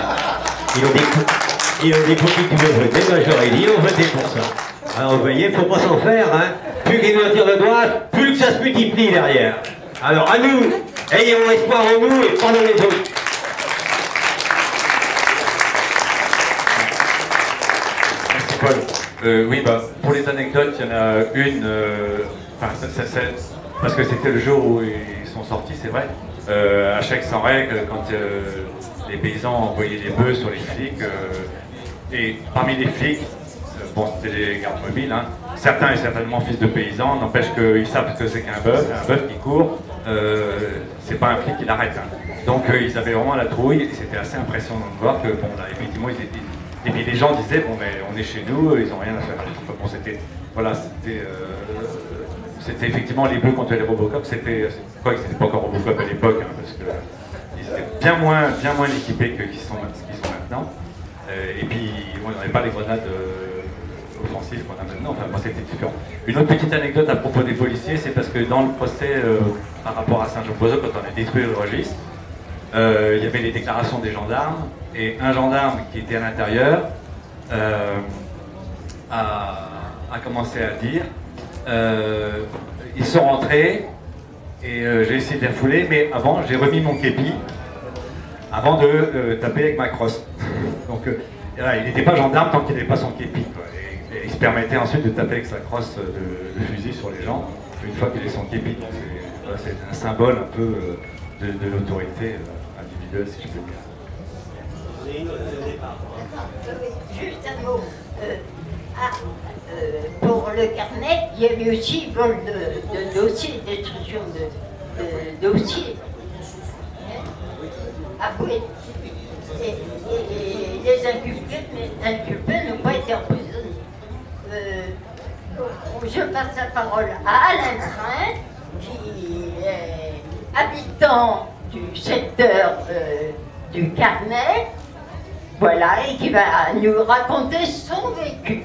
Ils ont dit, pour qui tu veux voter? Moi, j'aurais dit, on votait pour ça. Alors, vous voyez, il ne faut pas s'en faire, hein. Plus qu'ils nous tirent le doigt, plus que ça se multiplie derrière. Alors, à nous, ayons espoir en nous et pas dans les autres. Merci, Paul. Euh, oui, bah, pour les anecdotes, il y en a une, euh, enfin, ça, ça, ça, parce que c'était le jour où ils sont sortis, c'est vrai, euh, à Cheix sans règle, quand euh, les paysans envoyaient des bœufs sur les flics, euh, et parmi les flics, Bon, c'était les gardes mobiles, hein. Certains, et certainement fils de paysans, n'empêche qu'ils savent que c'est qu'un bœuf, un bœuf qui court, euh, c'est pas un flic qui l'arrête. Hein. Donc euh, ils avaient vraiment la trouille, et c'était assez impressionnant de voir que, bon, là, effectivement, ils étaient... Et puis les gens disaient, bon, mais on est chez nous, ils n'ont rien à faire. Bon, c'était... Voilà, c'était... Euh, c'était effectivement les bleus contre les Robocop, c'était... Quoi, ils n'étaient pas encore Robocop à l'époque, hein, parce que... Ils étaient bien moins, bien moins équipés que qu'ils sont, qu'ils sont maintenant. Euh, et puis, on n'avait pas les grenades... Euh, offensive qu'on a maintenant, enfin moi c'était différent. Une autre petite anecdote à propos des policiers, c'est parce que dans le procès euh, par rapport à Saint-Jean-de-Boiseau, quand on a détruit le registre, euh, il y avait les déclarations des gendarmes, et un gendarme qui était à l'intérieur euh, a, a commencé à dire euh, ils sont rentrés et euh, j'ai essayé de les refouler, mais avant j'ai remis mon képi avant de euh, taper avec ma crosse. Donc euh, là, il n'était pas gendarme tant qu'il n'avait pas son képi, quoi. Il se permettait ensuite de taper avec sa crosse de, de fusil sur les gens, une fois qu'il est son képi. C'est un symbole un peu de, de l'autorité individuelle, si je peux dire. Juste un mot. Euh, ah, euh, pour le carnet, il y a eu aussi vol de, de dossiers, destruction de, de dossiers. Ah oui. Et, et, et les inculpés, les inculpés n'ont pas été emprisonnés. Euh, je passe la parole à Alain Crin, qui est habitant du secteur euh, du Carnet, voilà, et qui va nous raconter son vécu.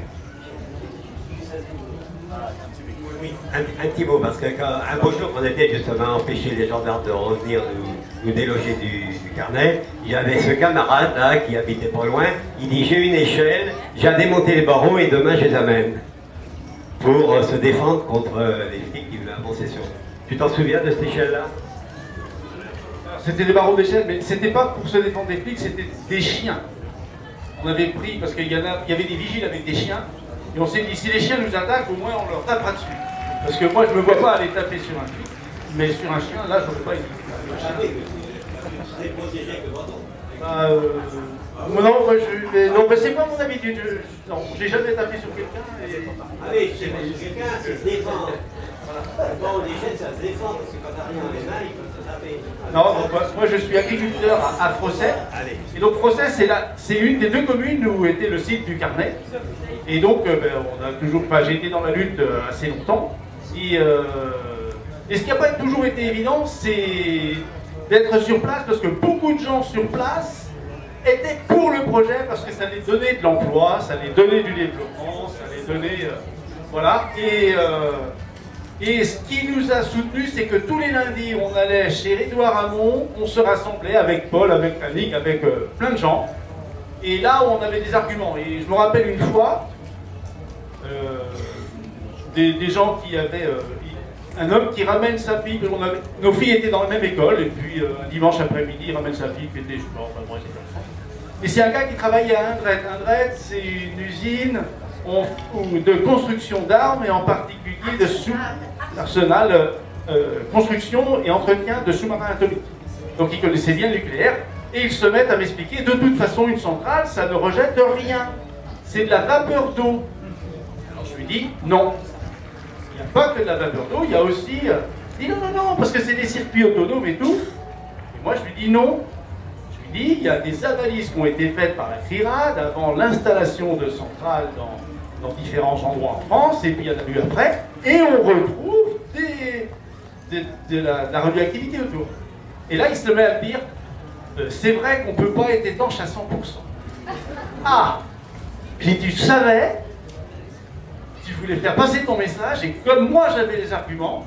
Oui, un, un petit mot, parce que quand, un beau jour, on était justement empêché les gendarmes de revenir nous, nous déloger du, du Carnet. Il y avait ce camarade là qui habitait pas loin. Il dit j'ai une échelle, j'ai démonté les barreaux et demain je les amène pour euh, se défendre contre euh, les flics qui voulaient avancer sur. Tu t'en souviens de cette échelle là? C'était des barreaux d'échelle, mais c'était pas pour se défendre des flics, c'était des chiens. On avait pris parce qu'il y, y avait des vigiles avec des chiens. Et on s'est dit, si les chiens nous attaquent, au moins on leur tapera dessus. Parce que moi, je ne me vois pas aller taper sur un flic, mais sur un chien, là, je ne peux pas y aller. Bah, euh... Non, moi, je... mais, non, mais c'est pas mon habitude. Je... Non, j'ai jamais tapé sur quelqu'un. Et... Allez, j'ai tapé sur quelqu'un, c'est se défendre. Voilà. Bon, les chiens, ça se défend, parce que quand arrive les mains, ils peuvent se taper. Non, donc, moi, je suis agriculteur à Frosset. Et donc, Frosset, c'est la... une des deux communes où était le site du Carnet. Et donc, euh, ben, on a toujours, enfin, j'ai été dans la lutte euh, assez longtemps. Et, euh, et ce qui n'a pas toujours été évident, c'est d'être sur place, parce que beaucoup de gens sur place étaient pour le projet, parce que ça les donnait de l'emploi, ça les donnait du développement, ça les donnait... Euh, voilà. Et, euh, et ce qui nous a soutenus, c'est que tous les lundis, on allait chez Édouard Hamon, on se rassemblait avec Paul, avec Annick, avec euh, plein de gens. Et là, on avait des arguments. Et je me rappelle une fois... Euh, des, des gens qui avaient euh, un homme qui ramène sa fille, on avait, nos filles étaient dans la même école, et puis euh, un dimanche après-midi il ramène sa fille qui était, je sais pas, enfin bon, et c'est un gars qui travaillait à Indret. Indret, c'est une usine on, ou de construction d'armes, et en particulier de sous-arsenal, euh, construction et entretien de sous-marins atomiques. Donc il connaissait bien le nucléaire, et ils se mettent à m'expliquer, de toute façon une centrale ça ne rejette rien, c'est de la vapeur d'eau. Je lui dis non, il n'y a pas que de la vapeur d'eau, il y a aussi... Il dit non, non, non, parce que c'est des circuits autonomes et tout. Et moi, je lui dis non. Je lui dis, il y a des analyses qui ont été faites par la CRIN avant l'installation de centrales dans, dans différents endroits en France, et puis il y en a eu après, et on retrouve des, des, de, la, de la radioactivité autour. Et là, il se met à dire, euh, c'est vrai qu'on ne peut pas être étanche à cent pour cent. Ah, puis tu savais... Tu voulais faire passer ton message, et comme moi j'avais les arguments,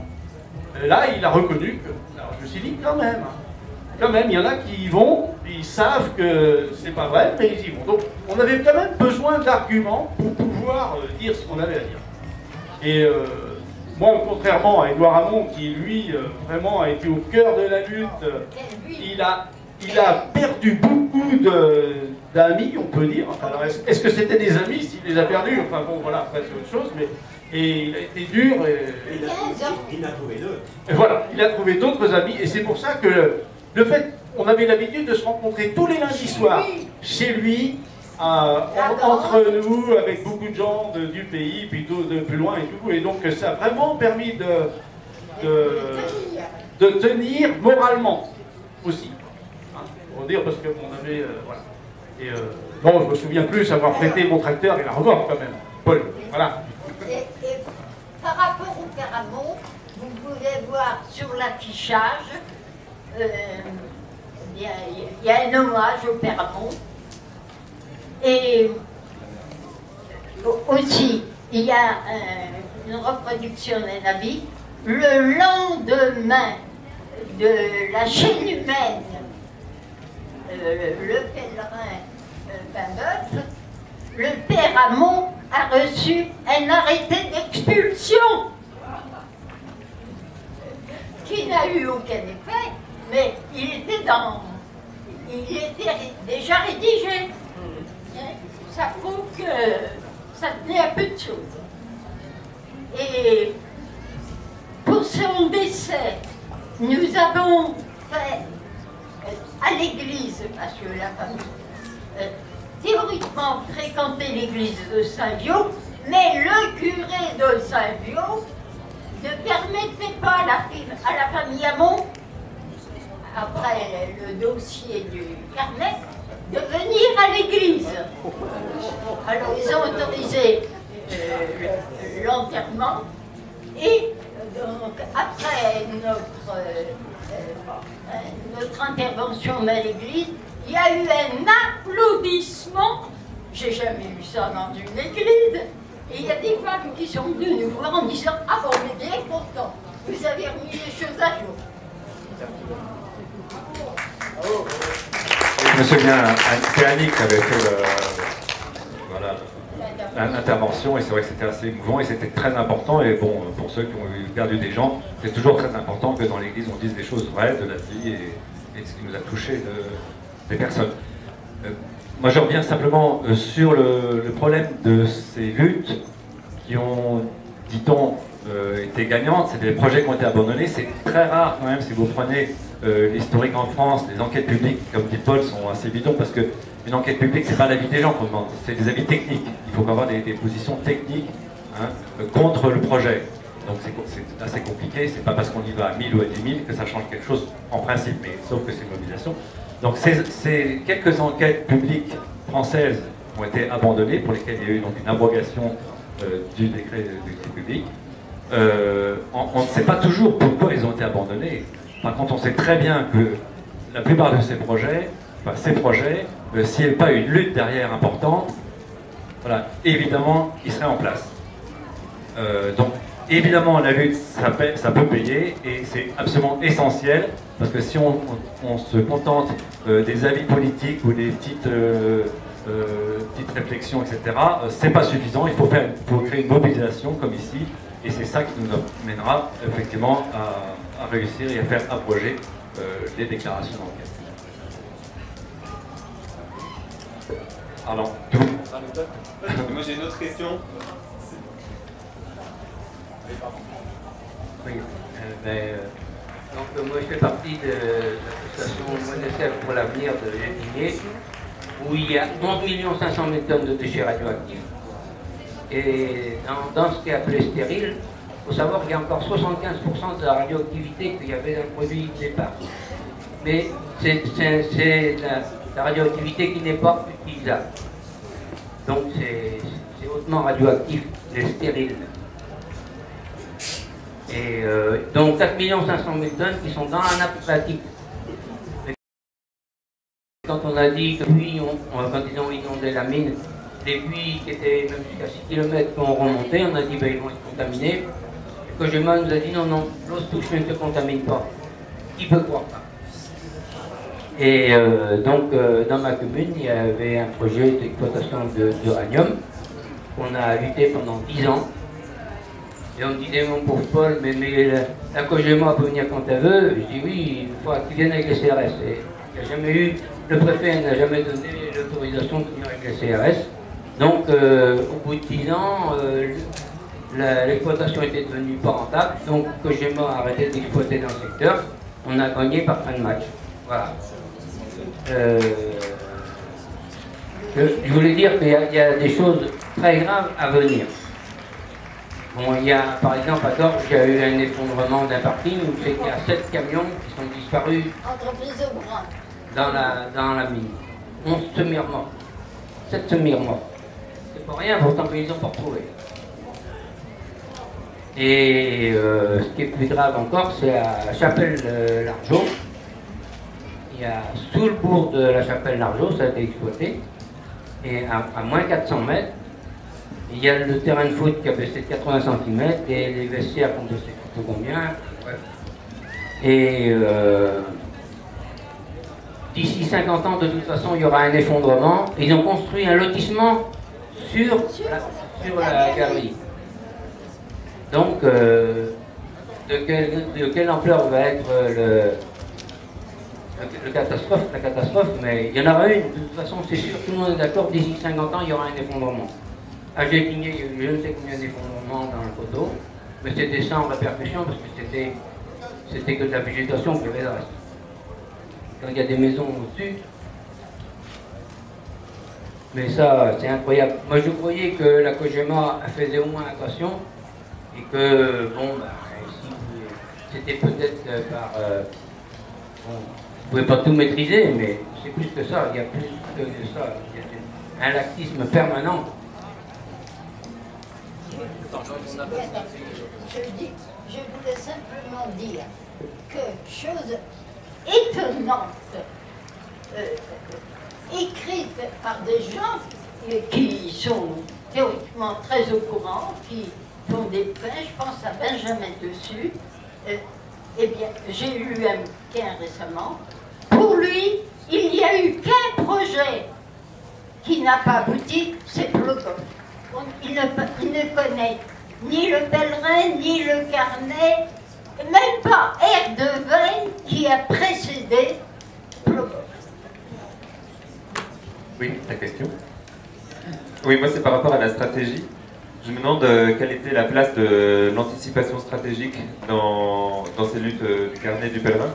là il a reconnu que... Alors je me suis dit quand même, quand même, il y en a qui y vont, ils savent que c'est pas vrai, mais ils y vont. Donc on avait quand même besoin d'arguments pour pouvoir euh, dire ce qu'on avait à dire. Et euh, moi, contrairement à Édouard Hamon, qui lui euh, vraiment a été au cœur de la lutte, euh, il a, il a perdu beaucoup de... d'amis, on peut dire. Enfin, est-ce que c'était des amis s'il les a perdus? Enfin bon, voilà, après c'est autre chose, mais... Et il a été dur, et... Il a, il a trouvé d'autres. Et voilà, il a trouvé d'autres amis, et c'est pour ça que le fait... On avait l'habitude de se rencontrer tous les lundis soirs, chez lui, euh, entre nous, avec beaucoup de gens de, du pays, puis de, de plus loin et tout. Et donc ça a vraiment permis de, de, de tenir moralement aussi. Hein, pour dire, parce qu'on avait... Euh, voilà. Et euh, bon, je me souviens plus avoir prêté mon tracteur et la remorque quand même, Paul. Voilà. Et, et par rapport au Père Hamon, vous pouvez voir sur l'affichage, il euh, y, y a un hommage au Père Hamon. Et aussi, il y a euh, une reproduction d'un habit. Le lendemain de la chaîne humaine, Euh, le pèlerin euh, Babeuf, le Père Hamon a reçu un arrêté d'expulsion qui n'a eu aucun effet, mais il était dans, il était déjà rédigé. Ça prouve que ça tenait à peu de choses. Et pour son décès, nous avons fait à l'église, parce que la famille euh, théoriquement fréquentait l'église de Saint-Viau, mais le curé de Saint-Viau ne permettait pas à la, à la famille Hamon, après le dossier du Carnet, de venir à l'église. Alors ils ont autorisé euh, l'enterrement, et donc après notre... Euh, Euh, notre intervention à l'église, il y a eu un applaudissement. J'ai jamais eu ça dans une église. Et il y a des femmes qui sont venues nous voir en disant « Ah bon, on est bien contents, vous avez remis les choses à jour. » Je me souviens, c'est Annick avec euh, voilà, l'intervention, et c'est vrai que c'était assez émouvant et c'était très important. Et bon, pour ceux qui ont perdu des gens, c'est toujours très important que dans l'église on dise des choses vraies de la vie et, et de ce qui nous a touché de, des personnes. Euh, moi je reviens simplement euh, sur le, le problème de ces luttes qui ont, dit-on, euh, été gagnantes. C'est des projets qui ont été abandonnés. C'est très rare quand même si vous prenez euh, l'historique en France. Les enquêtes publiques, comme dit Paul, sont assez bidons parce que une enquête publique, c'est pas l'avis des gens qu'on demande, c'est des avis techniques. Il faut avoir des, des positions techniques hein, contre le projet. Donc c'est assez compliqué, c'est pas parce qu'on y va à mille ou à dix mille que ça change quelque chose en principe, mais sauf que c'est une mobilisation. Donc ces, ces quelques enquêtes publiques françaises ont été abandonnées, pour lesquelles il y a eu donc une abrogation euh, du décret du décret public. Euh, on, on ne sait pas toujours pourquoi ils ont été abandonnés. Par contre, on sait très bien que la plupart de ces projets, enfin, ces projets, euh, s'il n'y avait pas une lutte derrière importante, voilà, évidemment, ils seraient en place. Euh, donc, évidemment, la lutte, ça, paye, ça peut payer, et c'est absolument essentiel, parce que si on, on, on se contente euh, des avis politiques ou des petites, euh, euh, petites réflexions, et cetera, euh, c'est pas suffisant, il faut, faire, faut créer une mobilisation, comme ici, et c'est ça qui nous mènera, effectivement, à, à réussir et à faire abroger euh, les déclarations d'enquête. Alors, moi j'ai une autre question. Oui, euh, ben, euh, donc moi je fais partie de l'association Monnaie pour l'avenir de l'Indinier, où il y a onze millions cinq cent mille tonnes de déchets radioactifs. Et dans, dans ce qui est appelé stérile, il faut savoir qu'il y a encore soixante-quinze pour cent de la radioactivité qu'il y avait dans le produit de départ. Mais c'est la, la radioactivité qui n'est pas utilisable. Donc c'est hautement radioactif, les stériles. Et euh, donc quatre millions cinq cent mille tonnes qui sont dans la nappe phréatique. Quand on a dit que oui, on, on, quand ils ont inondé la mine, des puits qui étaient même jusqu'à six kilomètres qu'on remontait, on a dit ben, ils vont être contaminés. Et Cogema nous a dit non, non, l'eau se touche ne se contamine pas. Qui peut croire ça? Et euh, donc, euh, dans ma commune, il y avait un projet d'exploitation d'uranium qu'on a lutté pendant dix ans. Et on me disait, mon pauvre Paul, mais, mais la, la Cogema peut venir quand elle veut. Je dis, oui, il faudra qu'ils viennent avec les C R S. Et il n'y a jamais eu, le préfet n'a jamais donné l'autorisation de venir avec les C R S. Donc, euh, au bout de dix ans, euh, l'exploitation était devenue pas rentable. Donc, Cogema a arrêté d'exploiter dans le secteur. On a gagné par fin de match. Voilà. Euh, je voulais dire qu'il y, y a des choses très graves à venir. Bon, il y a, par exemple, à Gorge, il y a eu un effondrement d'un parking où c'est qu'il y a sept camions qui sont disparus dans la, dans la mine. onze semi-remorques. sept semi-remorques. C'est pas rien, pourtant, mais ils ont pas retrouvé. Et euh, ce qui est plus grave encore, c'est à Chapelle-Largeau. Il y a sous le bourg de la Chapelle-Largeau, ça a été exploité. Et à, à moins quatre cents mètres, il y a le terrain de foot qui a baissé de quatre-vingts centimètres et les vestiaires ont baissé de combien. Ouais. Et euh, d'ici cinquante ans, de toute façon, il y aura un effondrement. Ils ont construit un lotissement sur la, sur la galerie. Donc, euh, de, quel, de quelle ampleur va être le, le catastrophe, la catastrophe, mais il y en aura une, de toute façon, c'est sûr, tout le monde est d'accord, d'ici cinquante ans, il y aura un effondrement. À Gétigné, il y a eu je ne sais combien d'effondrements dans le coteau, mais c'était sans répercussion parce que c'était que de la végétation qui avait le reste. Quand il y a des maisons au-dessus, mais ça, c'est incroyable. Moi, je croyais que la Cogema faisait au moins attention. Et que, bon, bah, si c'était peut-être euh, par... Euh, bon, vous ne pouvez pas tout maîtriser, mais c'est plus que ça, il y a plus que ça. Il y a un laxisme permanent. Je, je voulais simplement dire que, chose étonnante, euh, écrite par des gens qui sont théoriquement très au courant, qui... font des pains, je pense à Benjamin Dessus, euh, eh bien, j'ai eu un bouquin récemment. Pour lui, il n'y a eu qu'un projet qui n'a pas abouti, c'est Plogoff. Il ne, il ne connaît ni le Pellerin, ni le Carnet, même pas R de Veine qui a précédé Plogoff. Oui, ta question. Oui, moi c'est par rapport à la stratégie. Je me demande euh, quelle était la place de l'anticipation stratégique dans, dans ces luttes euh, du Carnet et du Pellerin.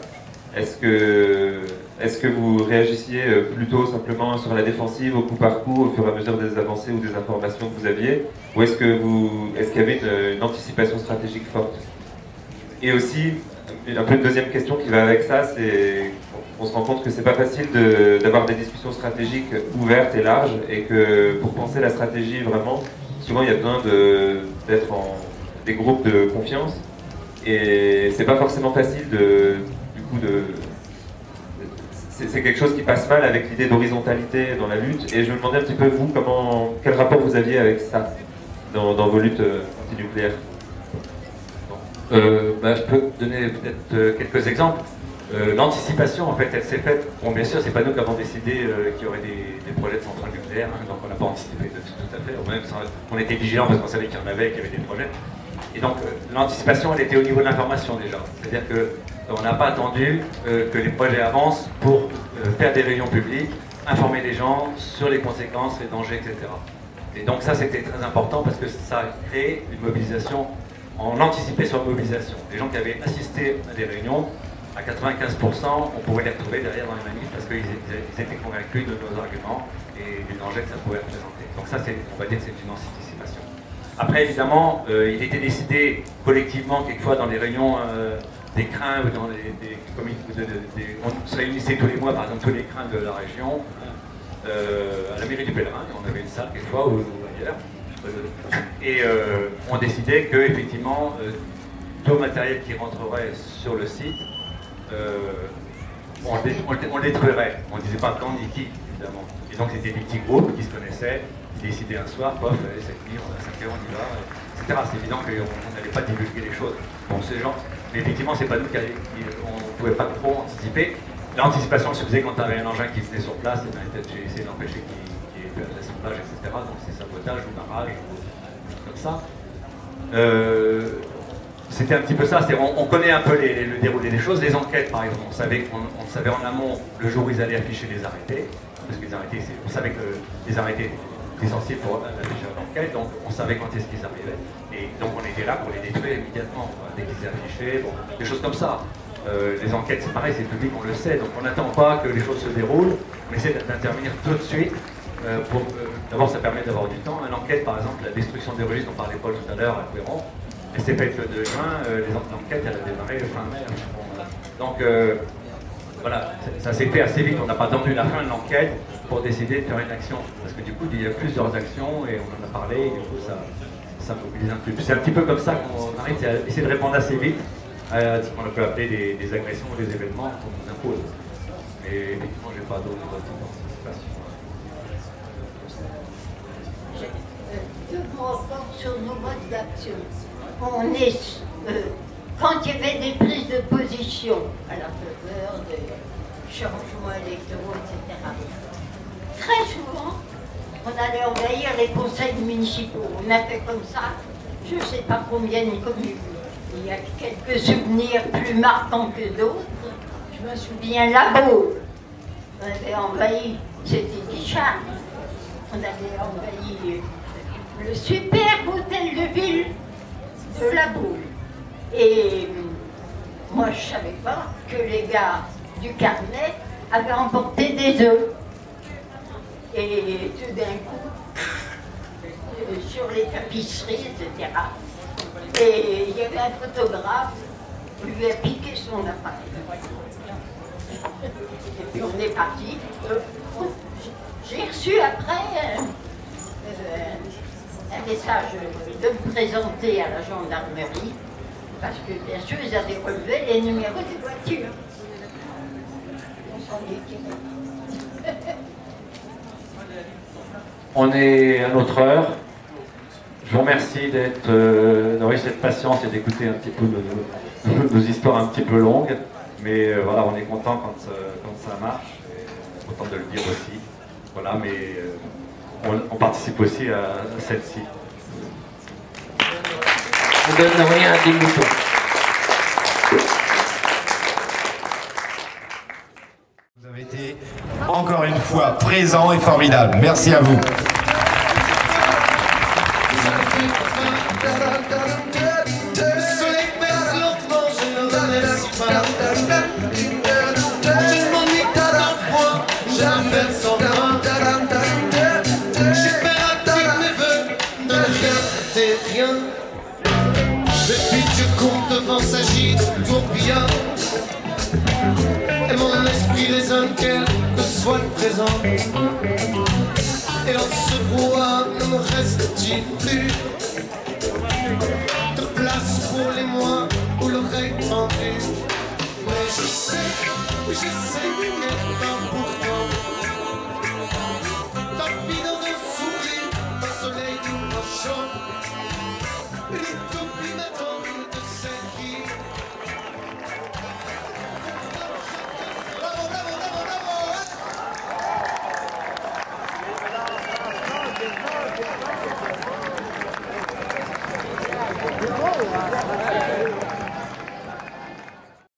Est-ce que, est-ce que vous réagissiez euh, plutôt simplement sur la défensive, au coup par coup, au fur et à mesure des avancées ou des informations que vous aviez, ou est-ce que vous, est-ce qu'il y avait une, une anticipation stratégique forte? Et aussi, un peu une deuxième question qui va avec ça, c'est qu'on se rend compte que c'est pas facile d'avoir de, des discussions stratégiques ouvertes et larges, et que pour penser la stratégie vraiment, souvent, il y a besoin d'être de, en des groupes de confiance, et c'est pas forcément facile de, du coup, de... C'est quelque chose qui passe mal avec l'idée d'horizontalité dans la lutte, et je me demandais un petit peu, vous, comment, quel rapport vous aviez avec ça, dans, dans vos luttes antinucléaires. Euh, bah, je peux donner peut-être quelques exemples. Euh, L'anticipation, en fait, elle s'est faite. Bon, bien sûr, c'est pas nous qui avons décidé euh, qu'il y aurait des, des projets de centrales nucléaires, hein, donc on n'a pas anticipé de, tout à fait. Ou même, on était vigilants parce qu'on savait qu'il y en avait, qu'il y avait des projets. Et donc, euh, l'anticipation, elle était au niveau de l'information déjà. C'est-à-dire qu'on n'a pas attendu euh, que les projets avancent pour euh, faire des réunions publiques, informer les gens sur les conséquences, les dangers, et cetera. Et donc, ça, c'était très important parce que ça a créé une mobilisation. On anticipait sur la mobilisation. Les gens qui avaient assisté à des réunions, à quatre-vingt-quinze pour cent, on pouvait les retrouver derrière dans les manifs parce qu'ils étaient convaincus de nos arguments et du danger que ça pouvait représenter. Donc ça, on va dire que c'est une anticipation. Après, évidemment, euh, il était décidé collectivement, quelquefois dans les réunions euh, des crins, ou dans les, des, comme, de, de, des, on se réunissait tous les mois, par exemple, tous les crins de la région, euh, à la mairie du Pellerin, on avait une salle quelquefois, ou, ou ailleurs, euh, et euh, on décidait que, effectivement, euh, tout matériel qui rentrerait sur le site, Euh, on, le, on, le, on le détruirait, on ne disait pas quand ni qui, évidemment. Et donc c'était des petits groupes qui se connaissaient, qui décidaient un soir, pof, cette nuit, on a cinq heures, on y va, et cetera. C'est évident qu'on n'allait pas divulguer les choses. Bon, ces gens, mais effectivement, c'est pas nous qui on ne pouvait pas trop anticiper. L'anticipation se faisait quand tu avais un engin qui venait sur place, et bien j'ai essayé d'empêcher qu'il y ait de l'assemblage, et cetera. Donc c'est sabotage ou barrage ou des choses comme ça. Euh, C'était un petit peu ça, on, on connaît un peu les, les, le déroulé des choses, les enquêtes par exemple, on savait, on, on savait en amont le jour où ils allaient afficher les arrêtés, parce que les arrêtés, on savait que les arrêtés étaient essentiels pour afficher l'enquête, donc on savait quand est-ce qu'ils arrivaient, et donc on était là pour les détruire immédiatement, quoi, dès qu'ils affichaient, bon, des choses comme ça. Euh, les enquêtes, c'est pareil, c'est public, on le sait, donc on n'attend pas que les choses se déroulent, on essaie d'intervenir tout de suite, Euh, euh, D'abord, ça permet d'avoir du temps. Une enquête, par exemple, la destruction des registres, on parlait Paul tout à l'heure à Couéron, elle s'est faite le deux juin, euh, l'enquête, elle a démarré le fin mai. Bon, voilà. Donc, euh, voilà, ça, ça s'est fait assez vite. On n'a pas attendu la fin de l'enquête pour décider de faire une action. Parce que du coup, il y a plusieurs actions et on en a parlé, et du coup, ça, ça mobilise un peu. C'est un petit peu comme ça qu'on arrive à essayer de répondre assez vite à ce qu'on peut appeler des, des agressions ou des événements qu'on nous impose. Mais effectivement, je n'ai pas d'autres participations. Deux mots sur nos modes d'action. On est, euh, quand il y avait des prises de position à la faveur des changements électoraux, et cetera, très souvent, on allait envahir les conseils municipaux. On a fait comme ça, je ne sais pas combien de communes. Il y a quelques souvenirs plus marquants que d'autres. Je me souviens, la Baule, on avait envahi, c'était Guichard. On avait envahi le superbe hôtel de ville de la Baule. Et moi, je ne savais pas que les gars du Carnet avaient emporté des œufs. Et tout d'un coup, sur les tapisseries, et cetera. Et il y avait un photographe qui lui a piqué son appareil. Et puis on est parti. J'ai reçu après euh, un message de me présenter à la gendarmerie, parce que bien sûr, ils avaient relevé les numéros des voitures. On s'en est tiré. On est à notre heure. Je vous remercie d'être euh, d'avoir eu cette patience et d'écouter un petit peu nos, nos, nos histoires un petit peu longues. Mais euh, voilà, on est content quand, euh, quand ça marche. Et autant de le dire aussi. Voilà, mais euh, on, on participe aussi à, à celle-ci. On donne rien à des moutons. Encore une fois, présent et formidable. Merci à vous. Et en ce brouhaha ne me reste-t-il plus de place pour les mois ou l'oreille tendue? Mais je sais, oui je sais, qu'elle est un bout.